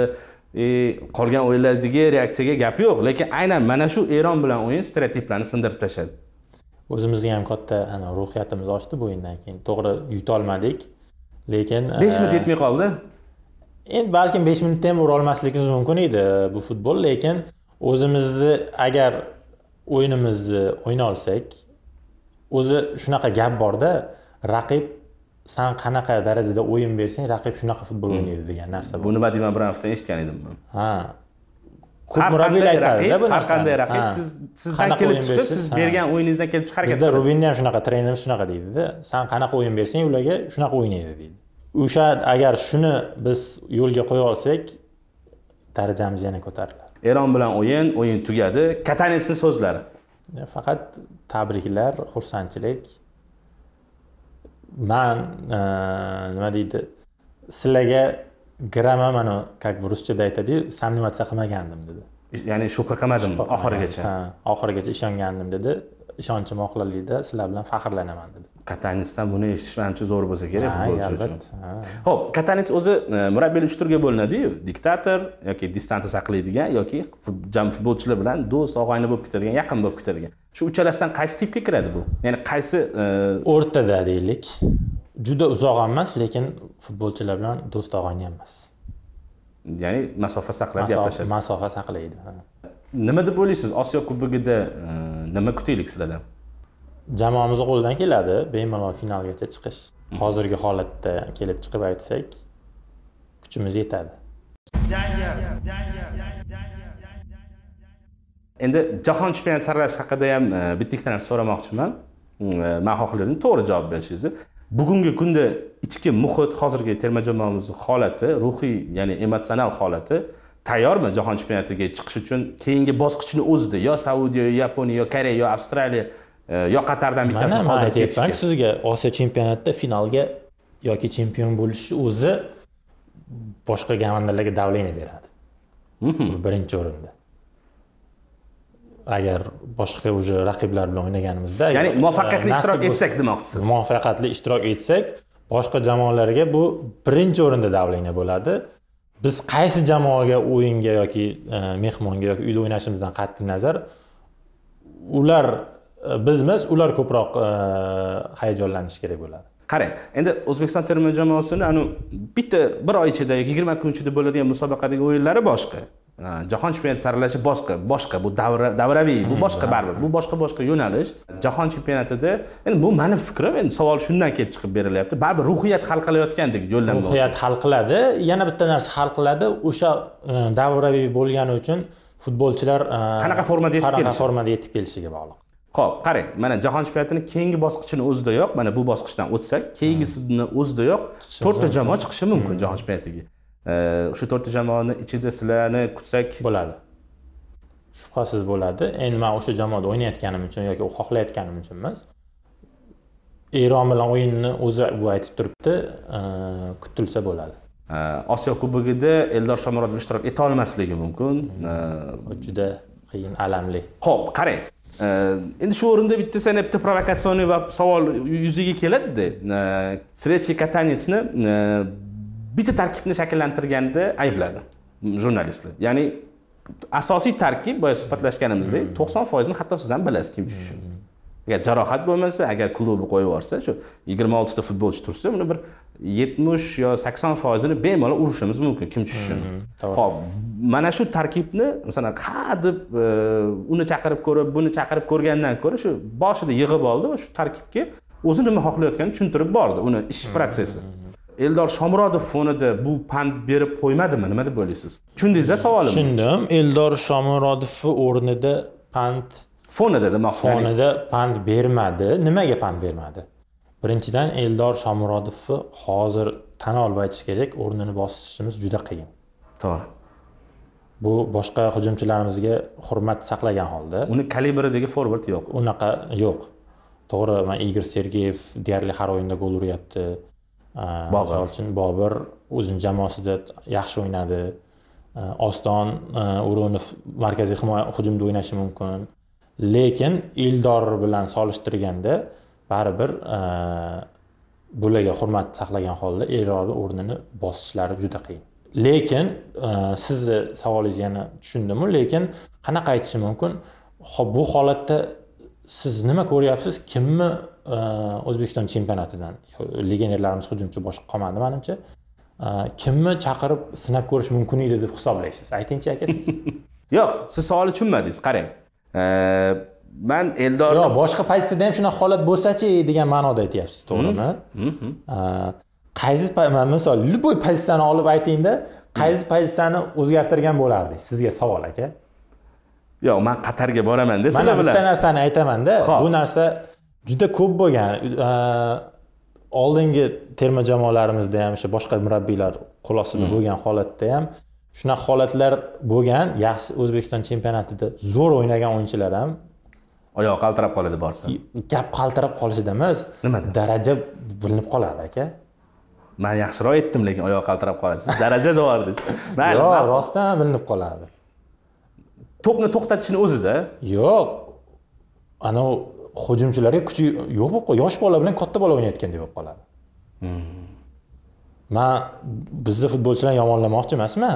Qolgan o'yinlardagi reaksiyaga gap yo'q, lekin aynan mana shu Eron bilan o'yin stereotiplarni sindirib tashladi. O'zimizga ham katta ruhiyatimiz oshdi bu o'yindan keyin. To'g'ri yuta olmadik, lekin 5 minut yetmay qoldi. Endi balkim 5 minutda ham ura olmasligimiz mumkin edi bu futbol, lekin o'zimizni agar o'yinimizni o'yna olsak, o'zi shunaqa gap borda, raqib sen qanaqa darajada o'yin bersang, raqib shunaqa futbol o'ynaydi degan narsa. Buni Vadim Abramovdan eshitgan edim men. Ha. Ko'p murabbiylar aytadi, bu narsa. Har qanday raqib sizdan kelib chiqib, siz bergan o'yiningizdan kelib chiqib harakat qiladi. Bizda Rubin ham shunaqa, trenerimiz shunaqa deydi-da, sen qanaqa o'yin bersang, ularga shunaqa o'ynaydi deydi. O'sha agar shuni biz yo'lga qo'ya olsak, darajamiz yana ko'tariladi. Eron bilan o'yin tugadi. Katanecni so'zlari. Faqat tabriklar, xursandchilik. Men nima deydi, sizlarga grammar mana как бы ruschada aytadi, samnimatsiya qilmagandim dedi. Ya'ni shubha qilmadim oxirigacha. Ha, oxirigacha ishongandim dedi. Ishonchim oqillikda sizlar bilan faxrlanaman dedi. Katanetsdan buni eshitish menimcha zo'r bo'lsa kerak futbolchi uchun. Xo'p, Katanets o'zi murabbiy uch turga bo'linadi-yu, diktator yoki distansiya saqlaydigan yoki futbolchilar bilan do'st, og'ayni bo'lib ketadigan, yaqin bo'lib ketadigan. Shu uchalasidan qaysi tipga kiradi bu? Ya'ni qaysi o'rtada deylik. Juda uzoq emas, lekin futbolchilar bilan do'st og'ayni emas. Ya'ni masofa saqlab gaplashadi. Masofa saqlaydi. Nima deb o'ylaysiz? Osiyo kubogida nima kutaylik sizlardan? Jamoamiz qo'ldan keladi bemalol finalgacha chiqish. Hozirgi holatda kelib chiqib aytsak, kuchimiz yetadi. Endi Jahon chempionati saralash haqida ham bitta narsa so'ramoqchiman. Men xohladim to'g'ri javob berishingizni. Bugungi kunda ichki muhit, hozirgi terma jamoamizning holati, ruhiy, ya'ni emotsional holati tayyormi Jahon chempionatiga chiqish uchun keyingi bosqichni o'zida yo Saudiya, yo Yaponiya, yo Koreya, yo Avstraliya, yo Qatardan bittasini qo'lga kiritishga. Mana sizga Osiyo chempionatida finalga yoki chempion bo'lishni o'zi boshqa komandlarga davleniya beradi. Birinchi o'rinda. Agar boshqa o'sha raqiblar bilan o'ynaganimizda, ya'ni muvaffaqiyatli ishtirok etsak demoqchisiz. Muvaffaqiyatli ishtirok etsak, boshqa jamoalarga bu birinchi o'rinda davleniya bo'ladi. Biz qaysi jamoaga o'yinga yoki mehmonga yoki uyda o'ynashimizdan qat'iy nazar ular bizmiz, ular ko'proq hayajonlanishi kerak bo'ladi. Qarang, endi O'zbekiston terma jamoasini bitta bir oy ichida yoki 20 kun ichida bo'ladigan musobaqadagi o'yinlari boshqa. Jahon chempionati saralashi boshqa, bu davraviy, bu boshqa baribir. Bu boshqa yo'nalish. Jahon chempionatida endi bu mening fikrim, endi savol shundan kelib chiqib berilyapti. Baribir ruhiyat hal qilayotgandek yo'llanma. Ruhiyat hal qiladi, yana bitta narsa hal qiladi. O'sha davraviy bo'lgani uchun futbolchilar qanaqa formada yetib kelishiga bog'liq. Xo'p, qarang, mana Jahon chempionatining keyingi bosqichini o'zida yo'q, mana bu bosqichdan o'tsak, keyingisini o'zida yo'q, 4 ta jamoa chiqishi mumkin Jahon chempionatiga. O'sha 4 ta jamoani ichida sizlarni kutsak bo'ladi. Shubhasiz bo'ladi. Endi men o'sha jamoada o'ynayotganim uchun yoki xohlayotganim uchun emas. Eron bilan o'yinni o'zi bu aytib turibdi, kutilsa bo'ladi. Osiyo kubogida Eldor Shomurodov ishtirok eta olmasligi mumkin. Juda qiyin, alamli. Xo'p, qarang. Endi shu o'rinda bitta provokatsion savol yuziga keladi-da. Srechi Katanetsni bitta tarkibni shakllantirganda aybladi jurnalistlar. Ya'ni asosiy tarkib, boya suhbatlashganimizdek, 90%ni hatto siz ham bilasiz kim tushishini. Agar jarohat bo'lmasa, agar klubni qo'yib yuborsa, shu 26 ta futbolchi tursa, buni bir 70 yo 80% bemalol urishimiz mumkin kim tushishini. Xo'p, mana shu tarkibni masalan qadib uni chaqirib ko'rib, buni chaqirib ko'rgandan ko'ra shu boshida yig'ib oldi va shu tarkibga o'zi nima xohlayotganini tushuntirib bordi, uni ish protsessi. Eldor Shomurodov fonida bu pand berib qo'ymadimi? Nima deb o'ylaysiz? Tushundingiz-a savolimni? Tushundim. Eldor Shomurodovning o'rnida pand fonida pand bermadi. Nimaga pand bermadi? Birinchidan Eldor Shomurodovni hozir tan olib aytish kerak, o'rnini bosishimiz juda qiyin. To'g'ri. Bu boshqa hujumchilarimizga hurmat saqlagan holda. Uni kalibridagi forvard yo'q. Unaqa yo'q. To'g'ri, men Igor Sergeyev deyarli har o'yinda gol uryapti. Misol uchun Bobur o'zining jamoasida yaxshi o'ynadi. Oston O'runov markaziy himoya hujumda o'ynashi mumkin. Lekin Eldor bilan solishtirganda baribir bularga hurmat saqlagan holda Eldorning o'rnini bosishlari juda qiyin. Lekin sizni savolingizni yana tushundim, lekin qanaqa aytish mumkin? Xo'p, bu holatda siz nima ko'ryapsiz? Kimni O'zbekiston chempionatidan legionerlarimiz hujumchi boshqa qolmadi menimcha. Kimni chaqirib sinab ko'rish mumkin edi deb hisoblaysiz? Aytingchi aka siz. Yo'q, siz savolni tushunmadingiz. Qarang. Men Eldor yo boshqa pozitsiyada ham shuna holat bo'lsa-chi degan ma'noda aytayapsiz, to'g'rimi? Qaysi misol любой pozitsiyani olib aytingda, qaysi pozitsiyani o'zgartirgan bo'lardingiz? Sizga savol aka. Yo'q, men Qatarga boraman desa bilan. Mana bu narsani aytaman-da, bu narsa juda ko'p bo'lgan. Oldingi terma jamoalarimizda ham, o'sha boshqa murabbiylar qo'losida bo'lgan holatda ham shuna holatlar bo'lgan. Yaxshi O'zbekiston chempionatida zo'r o'ynagan o'yinchilar ham oyoq qaltirab qoladi borsa. Gap qaltirab qolishida emas, daraja bilinib qoladi aka. Men yaxshiroq aytdim, lekin oyoq qaltirab qoladi. Siz daraja devordingiz. Yo'q, rostdan bilinib qoladi. To'pni to'xtatishning o'zida? Yo'q. Ana hujumchilarga kuchi yo'q bo'lib, yosh bola bilan katta bola o'ynayotgandek bo'lib qoladi. Men bizni futbolchilarni yomonlamoqchi emasman.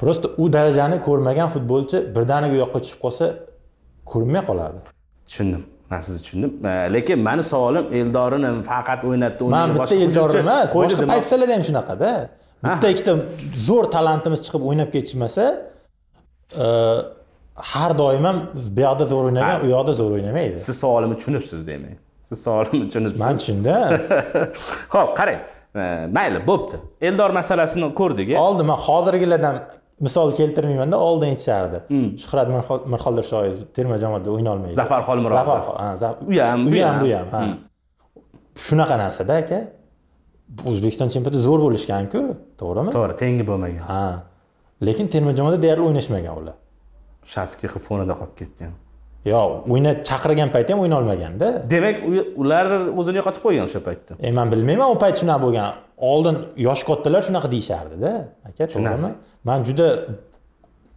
Prosta u darajani ko'rmagan futbolchi birdaniga u yoqqa tushib qolsa, ko'rinmay qoladi. Tushundim. Men sizni tushundim. Lekin meni savolim Eldorini faqat o'ynatdi, o'yinga boshqa Eldor emas, boshqa paysalarda ham shunaqa-da. Bitta ikkita zo'r talantimiz chiqib o'ynab ketishmasa, har doim ham bu yoqda zo'r o'ynagan, u yoqda zo'r o'ynamaydi. Siz savolimni tushunibsiz demak. Siz savolimni tushunibsiz. Men tushundim. Xo'p, qarang. Mayli, bo'pti. Eldor masalasini ko'rdik-ku. Oldi, men hozirgilardan misol keltirmayman-da, oldin aytishardi. Shuhrat Mirxoldirshoyev terma jamoada o'yna olmaydi. Zafar Xolmurodov. U ham. Ha. Shunaqa narsa-da aka. O'zbekiston chempionati zo'r bo'lishgan-ku, to'g'rimi? To'g'ri, tengi bo'lmagan. Ha. Lekin terma jamoada deyarli o'ynashmagan ular. Shaski fonida qolib ketgan. Yo, o'yna chaqirgan paytda ham o'yna olmagan-da. Demak, ular o'zini yo'qotib qo'ygan o'sha paytda. Men bilmayman, u payt shunaqa bo'lgan. Oldin yosh kattalar shunaqa deyshardi-da, aka, to'g'rimi? Men juda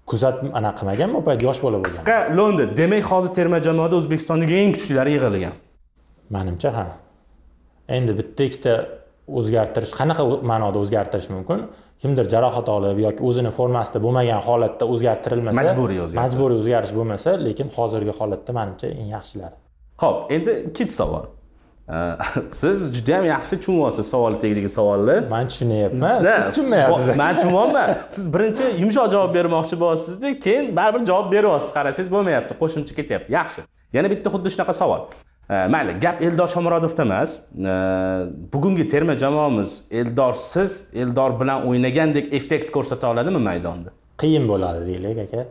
kuzatib ana qilmaganman, u payt yosh bola bo'lgan. Qisqa London, demak, hozir terma jamoada O'zbekistondagi eng kuchlilari yig'ilgan. Menimcha, ha. Endi bitta-ikkita o'zgartirish, qanaqa ma'noda o'zgartirish mumkin? Kimdir jarohat olib yoki o'zini formasida bo'lmagan holatda o'zgartirilmasa, majburiy o'zgarish bo'lmasa, lekin hozirgi holatda menimcha eng yaxshilari. Xo'p, endi ikkinchi savol. Siz juda ham yaxshi tushunyapsiz savol tegidagi savolni. Men tushunyapman, siz tushunmayapsiz. Men tushunyapman. Siz birinchi yumshoq javob bermoqchi bo'lasiz-da, keyin baribir javob beryapsiz. Qarasangiz bo'lmayapti, qo'shimcha ketyapti. Yaxshi. Yana bitta xuddi shunaqa savol. Mayli, gap Eldor Shomurodovda emas. Bugungi terma jamoamiz Eldorsiz, Eldor bilan o'ynagandek effekt ko'rsata oladimi maydonda? Qiyin bo'ladi deylik aka.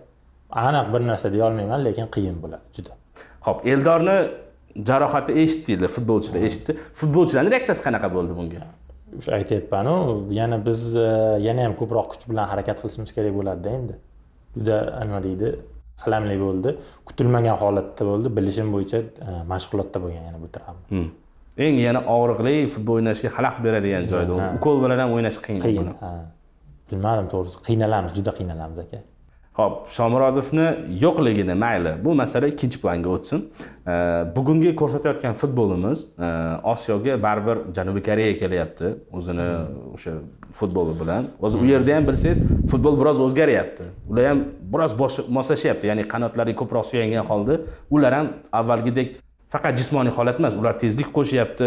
Aniq bir narsa deya olmayman, lekin qiyin bo'ladi juda. Xo'p, Eldorni jarohati eshitdi, futbolchilar eshitdi. Futbolchilarning reaksiyasi qanaqa bo'ldi bunga? O'sha aytayapman-u, yana biz yana ham ko'proq kuch bilan harakat qilishimiz kerak bo'ladi-da endi. Juda nima deydi, alamli bo'ldi. Kutilmagan holatda bo'ldi. Bilishim bo'yicha mashg'ulotda bo'lgan yana bu travma. Eng yana og'riqli futbol o'ynashga xalaqit beradigan joyda. Ukol bilan ham o'ynash qiyin bo'ladi. Ha. Bilmadim to'g'risi, qiynalamiz, juda qiynalamiz aka. Xo'p, Shomurodovni yo'qligini mayli, bu masala ikkinchi planga o'tsin. Bugungi ko'rsatayotgan futbolimiz Osiyoga baribir Janubiy Koreya kelyapti, o'zini o'sha futboli bilan. Hozir u yerda ham bilsangiz, futbol biroz o'zgaryapti. Ular ham biroz moslashyapti, ya'ni qanotlarga ko'proq suyangan holda, ular ham avvalgidek Fakat jismoniy holat emas, ular tezlik qo'shyapti.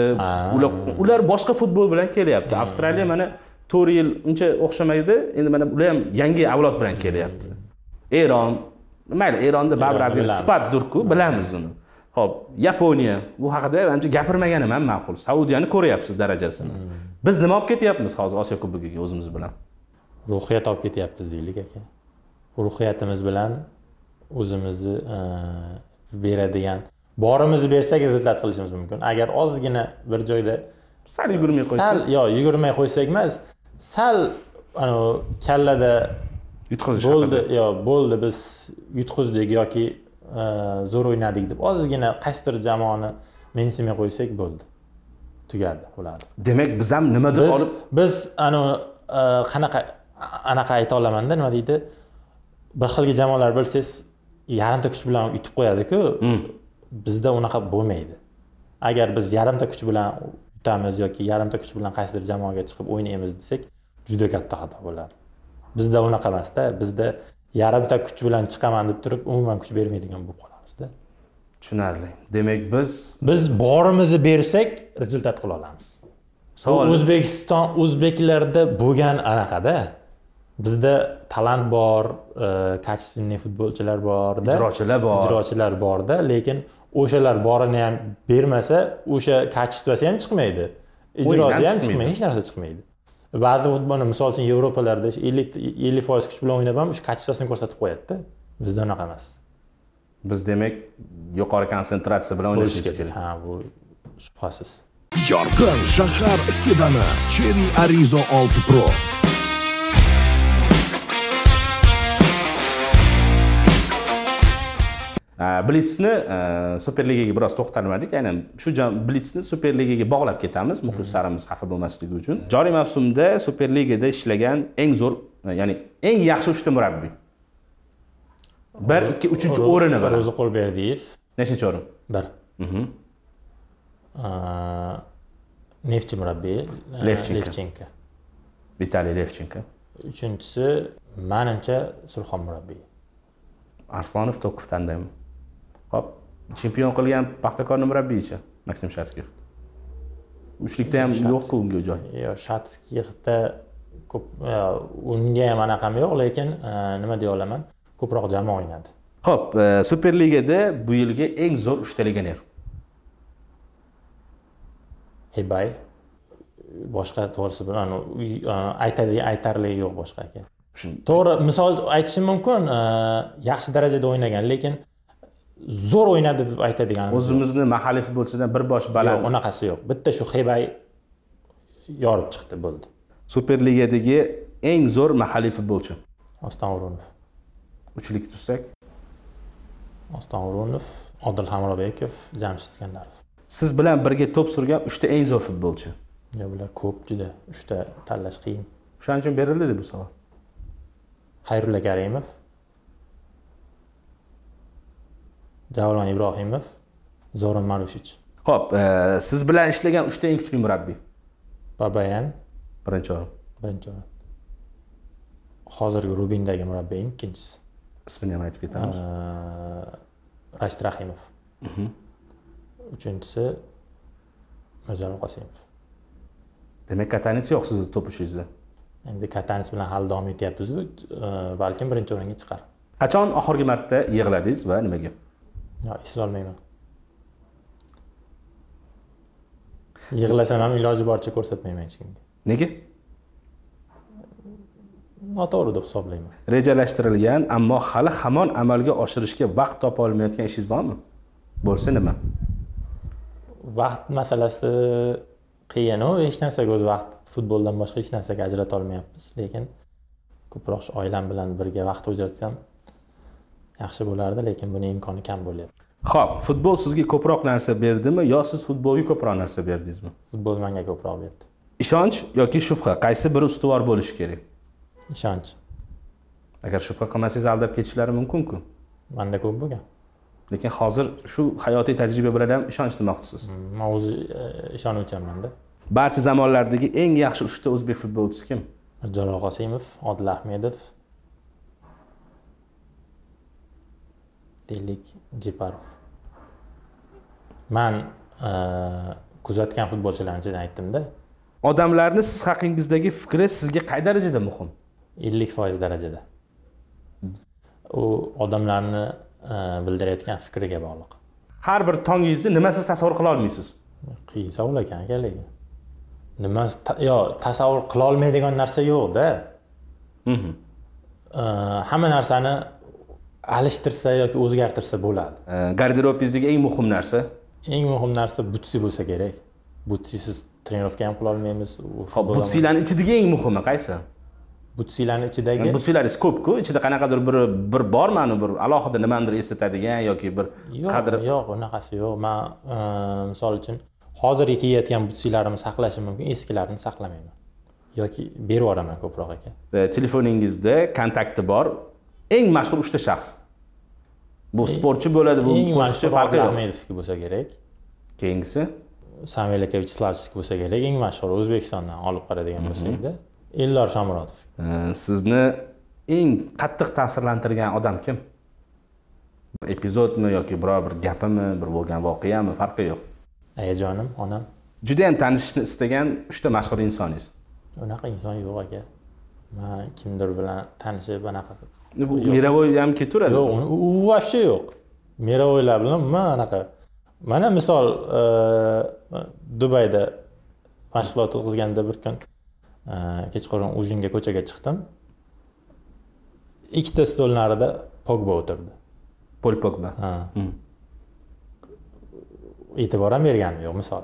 Ular boshqa futbol bilan kelyapti. Avstraliya mana 4 yil uncha o'xshamaydi. Endi mana ular ham yangi avlod bilan kelyapti. Eron, mayli Eronda Braziliya sifatdir-ku, bilamiz uni. Xo'p, Yaponiya, bu haqida ancha gapirmaganim ham ma'qul. Saudiyani ko'ryapsiz darajasini. Biz nima olib ketyapmiz hozir Osiyo Kubogiga o'zimiz bilan? Ruhiyat olib ketyapmiz deylik aka. Ruhiyatimiz bilan o'zimizni beradigan borimizni bersak izzat qilishimiz mumkin. Agar ozgina bir joyda sal yugurmay qo'ysak, yugurmay qo'ysak emas, sal kallada yutqazish bo'ldi, bo'ldi biz yutqizdik yoki zo'r o'ynadik deb ozgina qaysidir jamoani mensimay qo'ysak bo'ldi. Tugadi ularni. Demak, biz ham nimadir olib biz qanaqa anaqa ayta olamanda, nima deydi? Bir xilga jamoalar bilsangiz, yarimta kuch bilan yutib qo'yadi-ku. Bizda unaqa bo'lmaydi. Agar biz yarimta kuch bilan yutamiz yoki yarimta kuch bilan qaysidir jamoaga chiqib o'ynaymiz desak, juda katta xato bo'ladi. Bizda unaqa emas-da. Bizda yarimta kuch bilan chiqaman deb turib, umuman kuch bermaydigan bo'lib qolamiz-da. Tushunarli. Demak, biz borimizni bersak, rezultat qila olamiz. Savol O'zbekiston o'zbeklarda bo'lgan anaqada. Bizda talant bor, kachsinli futbolchilar bor-da, ijrochilar bor-da, lekin o'shalar borini ham bermasa, o'sha kachstvasi ham chiqmaydi. Ijrosi ham chiqmaydi, hech narsa chiqmaydi. Ba'zi futbolchilar, masalan, Yevropalarda 50% kuch bilan o'ynab ham o'sha kachstvasini ko'rsatib qo'yadi-da. Bizda unaqa emas. Biz demak, yuqori konsentratsiya bilan o'ynashimiz kerak. Ha, bu shubhasiz. Yorqin shahar sedani Cherry Arizo 6 Pro. Blitz'ni Superligaga biroz to'xtalmadik. Aynan shu Blitz'ni Superligaga bog'lab ketamiz. Muxlislarimiz xafa bo'lmasligi uchun. Joriy mavsumda Superligada ishlagan eng zo'r, ya'ni eng yaxshi uchta murabbiy. 1, 2, 3-chi o'rini bera. Ro'ziqul Berdiyev. Nechinchi o'rin? 1. Neftchi murabbiyi Levchenko. Vitaliy Levchenko. 3-chisi menimcha Surxon murabbiyi. Arslonov To'kovtandaymi? Xo'p, chempion qilgan Paxtakorning murabbiyicha Maksim Shatskix. Uchlikda ham yo'q-ku unga joy. Yo'q, Shatskixda ko'p unga ham anaqam yo'q, lekin nima deya olaman, ko'proq jamoa o'ynadi. Xo'p, Superligada bu yilgi eng zo'r 3 ta legioner. Hebay boshqa to'g'risi bilan aytarli yo'q boshqa ekan. To'g'ri, misol aytishim mumkin, yaxshi darajada o'ynagan, lekin zo'r o'ynadi deb aytadigan. O'zimizni mahalliy futbolchidan bir bosh baland. Yo'q, unaqasi yo'q. Bitta shu Xebay yorib chiqdi, bo'ldi. Superligadagi eng zo'r mahalliy futbolchi. Ostonurunov. Uchlik tutsak. Ostonurunov, Odil Hamrobekov, Jamshid Iskandarov. Siz bilan birga to'p surgan 3 ta eng zo'r futbolchi. Yo'q, bular ko'p juda. 3 ta tanlash qiyin. O'shaning uchun berildi bu savol. Xayrulla Karimov, Javlon Ibrohimov, Zoran Marushich. Xo'p, siz bilan ishlagan 3 ta eng kuchli murabbiy. Babayan, birinchi o'rin. Hozirgi Rubindagi murabbiy ikkinchisi. Ismini ham aytib ketamiz. Rashid Rahimov. 3-chisi Mirjalol Qosimov. Demak, Katanec yo'q sizni to'p ishingizda. Endi Katanec bilan hali davom etyapmiz-ku, balkim birinchi o'ringa chiqar. Qachon oxirgi marta yig'ladingiz va nimaga? Yo'q, eslolmayman. Yig'lasam ham iloji boricha ko'rsatmayman hech kimga. Nega? Noto'g'ri deb hisoblayman. Rejalashtirilgan, ammo hali hamon amalga oshirishga vaqt topa olmayotgan ishingiz bormi? Bo'lsa nima? Vaqt masalasi qiyin-u, hech narsaga o'z vaqt futboldan boshqa hech narsaga ajrata olmayapmiz, lekin ko'proq oilam bilan birga vaqt o'tkarsam yaxshi bo'lardi, lekin buning imkoni kam bo'lyapti. Xo'p, futbol sizga ko'proq narsa berdimi yo siz futbolga ko'proq narsa berdingizmi? Futbol menga ko'proq berdi. Ishonch yoki shubha, qaysi biri ustuvor bo'lishi kerak? Ishonch. Agar shubha qilmasangiz aldab ketishlari mumkin-ku. Menda ko'p bo'lgan. Lekin hozir shu hayotiy tajriba bilan ham ishonch demoqchisiz. Men o'zi ishonuvchiman-da. Barcha zamonlardagi eng yaxshi 3 ta o'zbek futbolchisi kim? Mirjalol Qosimov, Odil Ahmedov, Delik Jeparov. Men kuzatgan futbolchilarni ichidan aytdimda. Odamlarni siz haqingizdagi fikri sizga qay darajada muhim? 50% darajada. U odamlarni bildirayotgan fikriga bog'liq. Har bir tongingizni nimasiz tasavvur qila olmaysiz? Qiyin savol ekan, akalik. Nimasi yo tasavvur qila olmaydigan narsa yo'q-da. Hamma narsani alishtirsa yoki o'zgartirsa bo'ladi. Garderobingizdagi eng muhim narsa? Eng muhim narsa butsi bo'lsa kerak. Butsisiz trenovka ham qila olmaymiz. Xo'p, butsilarning ichidagi eng muhimi qaysi? Butsilarning ichidagi butsilaringiz ko'p-ku, ichida qanaqadir bir bormi, bir alohida nimadir eslatadigan yoki bir qadr. Yo'q, unaqasi yo'q. Men misol uchun hozirgi kiyayotgan butsilarimni saqlashim mumkin, eskilarini saqlamayman yoki berib yoraman ko'proq ekan. Telefoningizda kontakti bor eng mashhur 3 ta shaxs. Bu sportchi bo'ladi, bu qo'shiqchi farqi yo'q. Ahmedovki bo'lsa kerak. Keyingisi Samveliyaga Slavskiy bo'lsa kerak, eng mashhur O'zbekistondan olib qaradigan bo'lsak-da, Eldor Shomurodov. Sizni eng qattiq ta'sirlantirgan odam kim? Bir epizodmi yoki biror bir gapimi, bir bo'lgan voqeami, farqi yo'q. Ayajonim, onam. Juda ham tanishishni istagan 3 ta mashhur insoningiz. Unaqa inson yo'q aka. Men kimdir bilan tanishib, anaqa bu mirovoy ham ketaveradi. Yo'q, u vobshe yo'q. Mirovoylar bilan men anaqa mana misol Dubayda mashg'ulot o'tkazganda bir kun kechqurun ujinga ko'chaga chiqdim. Ikkita stol narida Pogba o'tirdi. Pol Pogba. Ha. E'tibor ham berganim yo'q misol.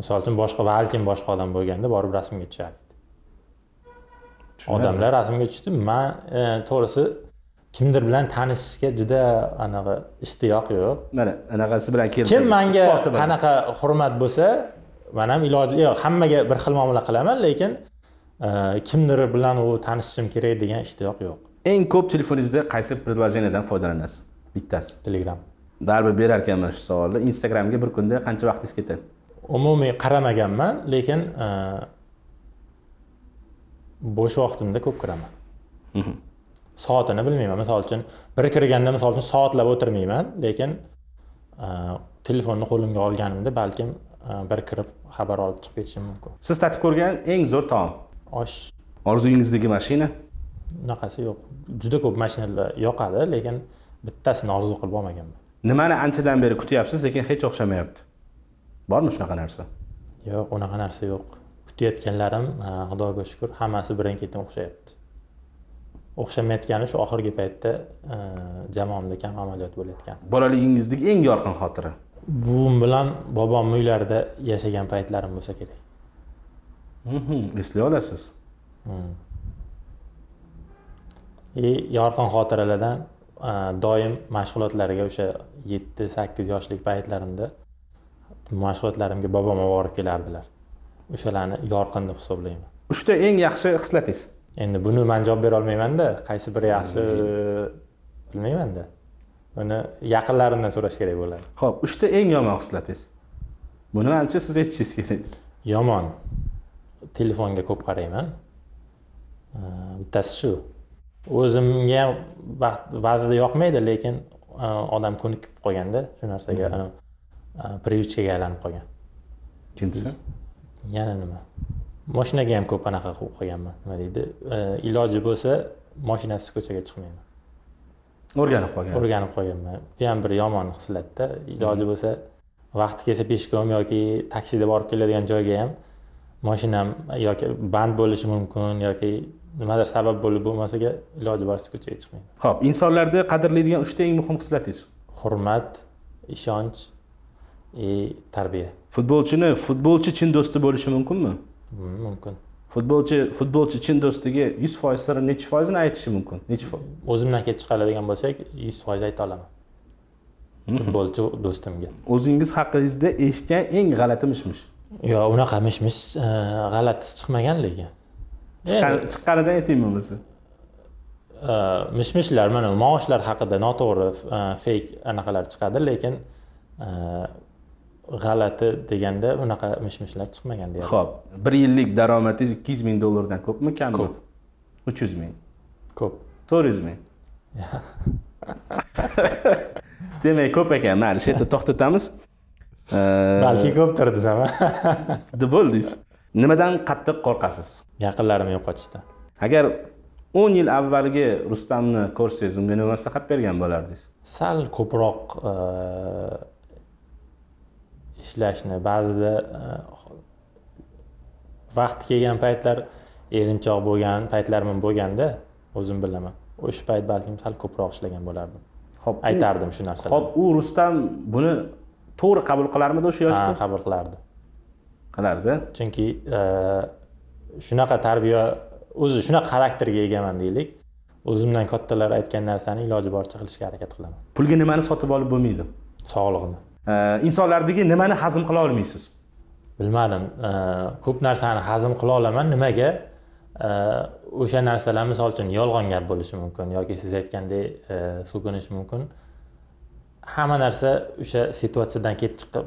Misol uchun boshqa balkim boshqa odam bo'lganda borib rasmga tushar edi. Odamlar rasmga tushdi. Men to'g'risi kimdir bilan tanishishga juda anaqa ishtiyoq yo'q. Mana anaqasi bilan keldim. Kim menga qanaqa hurmat bo'lsa, men ham iloji yo'q, hammaga bir xil muomala qilaman, lekin kimdir bilan u tanishishim kerak degan ishtiyoq yo'q. Eng ko'p telefoningizda qaysi приложениеdan foydalanasiz? Bittasi Telegram. Darba berar ekanman shu savolni. Instagramga bir kunda qancha vaqtingiz ketadi? Umumiy qaramaganman, lekin bo'sh vaqtimda ko'p kiraman. Soatini bilmayman. Misol uchun bir kirganda misol uchun soatlab o'tirmayman, lekin telefonni qo'limga olganimda balkim bir kirib xabar olib chiqib ketishim mumkin. Siz tatib ko'rgan eng zo'r taom? Osh. Orzungizdagi mashina? Unaqasi yo'q. Juda ko'p mashinalar yoqadi, lekin bittasini orzu qilib olmaganman. Nimani anchadan beri kutyapsiz, lekin hech o'xshamayapti? Bormi shunaqa narsa? Yo'q, unaqa narsa yo'q. Kutayotganlarim, Xudoga shukr, hammasi birin-ketin o'xshayapti. O'xshamayotgani shu oxirgi paytda jamoamda kam amaliyot bo'layotgan. Bolaligingizning eng yorqin xotira? Buvim bilan bobom uylarida yashagan paytlarim bo'lsa kerak. Eslay olasiz. Yorqin xotiralardan doim mashg'ulotlarga o'sha 7-8 yoshlik paytlarimda mashg'ulotlarimga bobom olib kelardilar. O'shalarni yorqin deb hisoblayman. 3 ta eng yaxshi xislatingiz? Endi buni men javob bera olmayman-da, qaysi biri yaxshi bilmayman-da. Buni yaqinlarimdan so'rash kerak bo'ladi. Xo'p, 3 ta eng yomon xislatingiz? Buni menimcha siz aytishingiz kerak. Yomon. Telefonga ko'p qarayman. Bittasi shu. O'zimga ham ba'zida yoqmaydi, lekin odam ko'nikib qolganda shu narsaga привычкаga aylanib qolgan. Ikkinchisi? Yana nima? Mashinaga ham ko'p anaqa qo'yib qo'yganman. Nima deydi? Iloji bo'lsa, mashinasiz ko'chaga chiqmayman. O'rganib qolganman. Bu ham bir yomon xislatda. Iloji bo'lsa, vaqti kelsa peshkom yoki taksida borib keladigan joyga ham mashinam yoki band bo'lishi mumkin yoki nimadir sabab bo'lib bo'lmasiga iloji boricha ko'chaga chiqmayman. Xo'p, insonlarda qadrlaydigan 3 ta eng muhim xislatingiz? Hurmat, ishonch va tarbiya. Futbolchi chin do'sti bo'lishi mumkinmi? Mumkin. Futbolchi chin do'stiga 100% sir necha foizini aytishi mumkin? Necha foiz? O'zimdan kelib chiqadigan bo'lsak, 100% ayta olaman. Futbolchi do'stimga. O'zingiz haqingizda eshitgan eng g'alati mishmish? Yo, unaqa mishmish g'alatisi chiqmagan lekin. Chiqqanidan aytingmi bo'lsa? Mishmishlar mana maoshlar haqida noto'g'ri fake anaqalar chiqadi, lekin g'alati deganda unaqa mishmishlar chiqmagan deydi. Xo'p, 1 yillik daromadingiz $200,000 dan ko'pmi, kammi? Ko'p. 300 ming. Ko'p. 400 ming. Demek ko'p ekan. Mayli, shu yerda to'xtatamiz. Balki ko'pdir desam-a. Deb bo'ldingiz. Nimadan qattiq qo'rqasiz? Yaqinlarimni yo'qotishdan. Agar 10 yil avvalgi Rustamni ko'rsangiz, unga nima maslahat bergan bo'lardingiz? Sal ko'proq ishlashni, ba'zida vaqti kelgan paytlar erinchoq bo'lgan paytlarim bo'lganda, o'zim bilaman. O'sha payt balkim sal ko'proq ishlagan bo'lardim. Xo'p, aytardim shu narsani. Xo'p, u Rustam buni to'g'ri qabul qilarmidi o'sha yoshda? Ha, qabul qilardi. Qilardi. Chunki shunaqa tarbiya, o'zi shunaqa xarakterga egaman deylik. O'zimdan kattalar aytgan narsani iloji boricha qilishga harakat qilaman. Pulga nimani sotib olib bo'lmaydi? Sog'lig'ini. Insonlardagi nimani hazm qila olmaysiz? Bilmadim. Ko'p narsani hazm qila olaman. Nimaga? O'sha narsalar misol uchun yolg'on gap bo'lishi mumkin yoki siz aytgandek so'kinish mumkin. Hamma narsa o'sha situatsiyadan kelib chiqib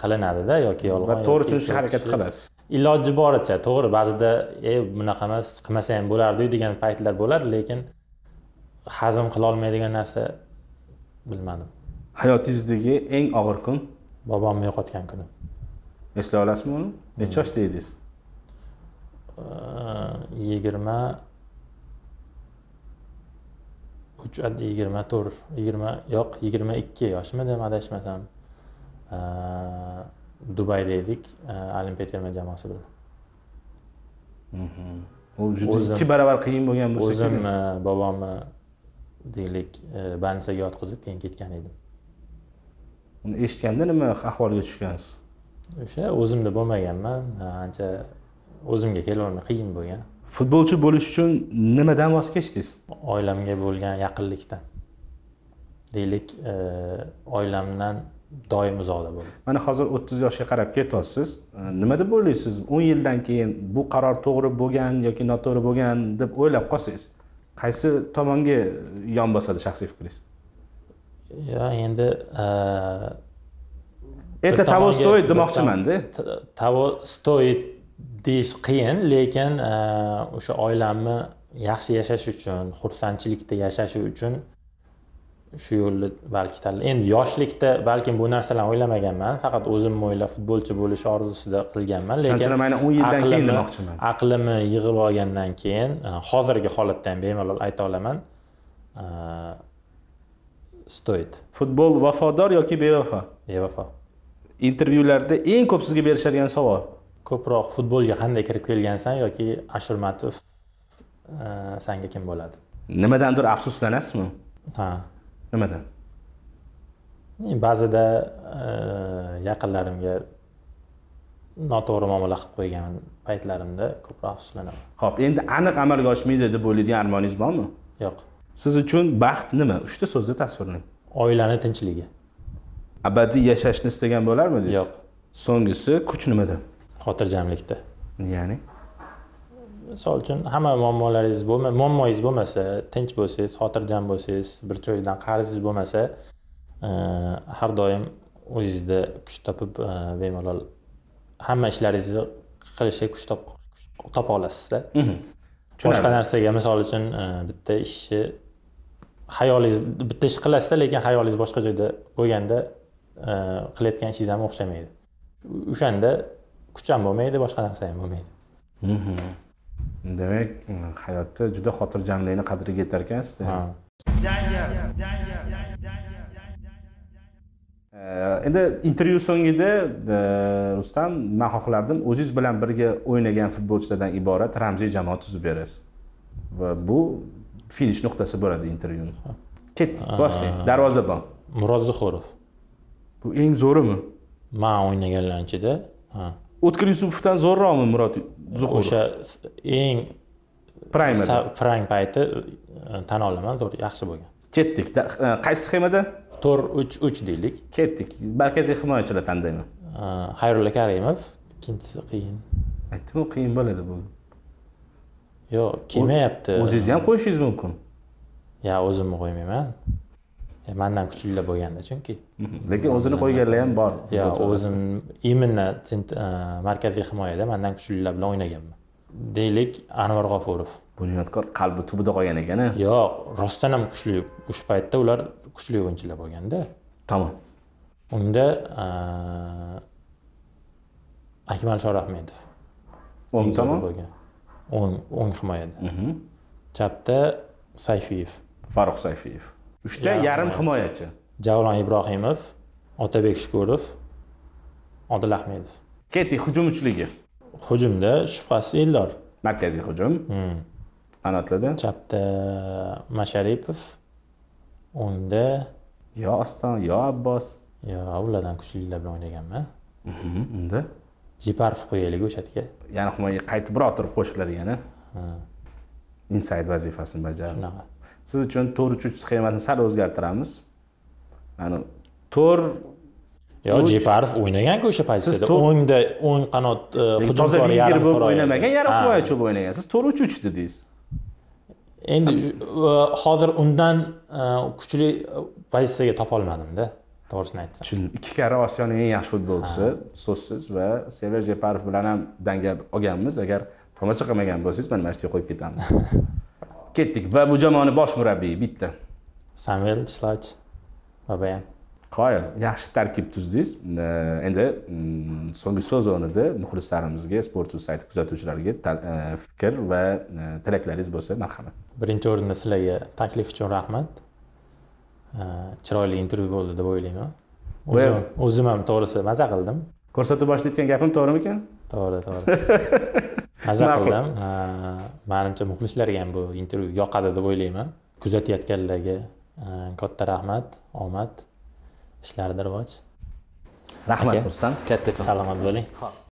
qilinadi-da yoki yolg'on. Va to'g'ri tushunishga harakat qilasiz. Iloji boricha, to'g'ri, ba'zida bunaqa emas, qilmasa ham bo'lardi degan paytlar bo'ladi, lekin hazm qila olmaydigan narsa bilmadim. Hayotingizdagi eng og'ir kun? Bobomni yo'qotgan kunim. Esla olasizmi uni? Necha yoshda edingiz? 22 yoshimda, adashmasam. Dubayda edik, Olimpiya terma jamoasi bilan. U juda ikki barobar qiyin bo'lgan bo'lsa, o'zim bobomni deylik, bansaga yotqizib keyin ketgan edim. Uni eshitganda nima ahvolga tushgansiz? O'sha o'zimda bo'lmaganman, ancha o'zimga kelolmay qiyin bo'lgan. Futbolchi bo'lish uchun nimadan voz kechdingiz? Oilamga bo'lgan yaqinlikdan. Deylik, oilamdan doim uzoqda bo'ldim. Mana hozir 30 yoshga qarab ketyapsiz. Nima deb o'ylaysiz? 10 yildan keyin bu qaror to'g'ri bo'lgan yoki noto'g'ri bo'lgan deb o'ylab qolsangiz, qaysi tomonga yon bosadi shaxsiy fikringiz? Ya, endi это того стоит demoqchiman-da. Того стоит deyish qiyin, lekin o'sha oilamni yaxshi yashash uchun, xursandchilikda yashash uchun shu yo'lni balki tanladim. Endi yoshlikda balki bu narsalarni o'ylamaganman, faqat o'zimni o'ylab futbolchi bo'lish orzusida qilganman, lekin shunchana mana 10 yildan keyin demoqchiman. Aqlimni yig'ib olgandan keyin hozirgi holatda ham bemalol ayta olaman. Stoyt. Futbol vafodor yoki bevafo? Bevafo. Intervyularda eng ko'p sizga berishadigan savol. Ko'proq futbolga qanday kirib kelgansan yoki Ashurmatov senga kim bo'ladi? Nimadandir afsuslanasizmi? Ha. Nimadan? Ba'zida yaqinlarimga noto'g'ri muomala qilib qo'ygan paytlarimda ko'proq afsuslanaman. Xo'p, endi aniq amalga oshmaydi deb o'ylaydigan armoningiz bormi? Yo'q. Siz uchun baxt nima? 3 so'zda tasvirlang. Oilani tinchligi. Abadiy yashashni istagan bo'larmidingiz? Yo'q. So'nggisi kuch nimada? Xotirjamlikda. Ya'ni misol uchun hamma muammolaringiz bo'lmasa, tinch bo'lsangiz, xotirjam bo'lsangiz, bir joydan qarzingiz bo'lmasa, har doim o'zingizda kuch topib, bemalol hamma ishlaringizni qilishga kuch topa olasizda. Boshqa narsaga, misol uchun bitta ishni hayolingiz bitta ish qilasizda, lekin hayolingiz boshqa joyda bo'lganda qilayotgan ishingiz ham o'xshamaydi. O'shanda kuch ham bo'lmaydi, boshqa narsa ham bo'lmaydi. Demak, hayotda juda xotirjamlikni qadriga yetar ekansiz. Ha. Endi intervyu so'ngida Rustam, men xohlardim o'zingiz bilan birga o'ynagan futbolchilardan iborat ramziy jamoa tuzib berasiz. Va bu finish nuqtasi bo'ladi intervyuni. Ketdik, boshlang. Darvozabon Murodzohirov. Bu eng zo'rimi? Men o'ynaganlar ichida. Ha. O'tkir Yusupovdan zo'rroqmi Murod Zuhurov? O'sha eng prime payti tan olaman, zo'r, yaxshi bo'lgan. Ketdik. Qaysi sxemada? 4-3-3 deylik. Ketdik. Markaziy himoyachilar tanlayman. Xayrulla Karimov, ikkinchisi qiyin. Aytdim-ku, qiyin bo'ladi bu. Yo'q, kelmayapti. O'zingiz ham qo'yishingiz mumkin. Ya, o'zimni qo'ymayman. Mendan kuchlilar bo'lganda chunki. Lekin o'zini qo'yganlar ham bor. Ya, o'zim imminna markaziy himoyada mendan kuchlilar bilan o'ynaganman. Deylik, Anvar G'ofurov. Bunyodkor qalbi tubida qolgan ekan-a? Yo'q, rostdan ham kuchli. O'sha paytda ular kuchli o'yinchilar bo'lganda. Tamam. Unda Akmal Shorahmetov 10 tamam bo'lgan. 10 himoyada. Chapda Sayfiyev, Farruh Sayfiyev. 3 ta yarim himoyachi. Javlon Ibrohimov, Otabek Shukurov, Odil Ahmedov. Ketdi hujum uchligi. Hujumda shubhasiz Eldor. Markaziy hujum. Qanotlarda chapda Masharipov, o'ngda yo Oston, yo Abbos, yo avladan kuchlilar bilan o'ynaganman. Unda Jiparov qo'yaylik o'shatga. Ya'ni himoyaga qaytibroq turib qo'shiladigan, inside vazifasini bajaradi. Siz uchun 4-3-3 sxemasini sal o'zgartiramiz. Ya'ni 4 yo Jiparov o'ynagan-ku o'sha pozitsiyada. O'ngda o'ng qanot hujumkor yarim qora o'ynamagan, yarim himoyachi bo'lib o'ynagan. Siz 4-3-3 dedingiz. Endi hozir undan kuchli pozitsiyaga topa olmadim-da, to'g'risini aytsam. 2 karra Osiyoning eng yaxshi futbolchisi, so'zsiz va Server Jeparov bilan ham dangal olganmiz. Agar to'macha qilmagan bo'lsangiz, men mashqga qo'yib ketamiz. Ketdik va bu jamoani bosh murabbiyi bitta. Samvel Slutskiy, Babayan. Qoyil, yaxshi tarkib tuzdingiz. Endi so'nggi so'z o'rnida muxlislarimizga, sportchi sayt kuzatuvchilariga fikr va tilaklaringiz bo'lsa, marhamat. Birinchi o'rinda sizlarga taklif uchun rahmat. Chiroyli intervyu bo'ldi deb o'ylayman. O'zim ham to'g'risi maza qildim. Ko'rsatuv boshlayotgan gapim to'g'rimikan? To'g'ri, to'g'ri. Maza qildim. Menimcha muxlislarga ham bu intervyu yoqadi deb o'ylayman. Kuzatayotganlarga katta rahmat, omad. İşlerdir vaç. Rahmet Rustam. Katta salomat bo'ling.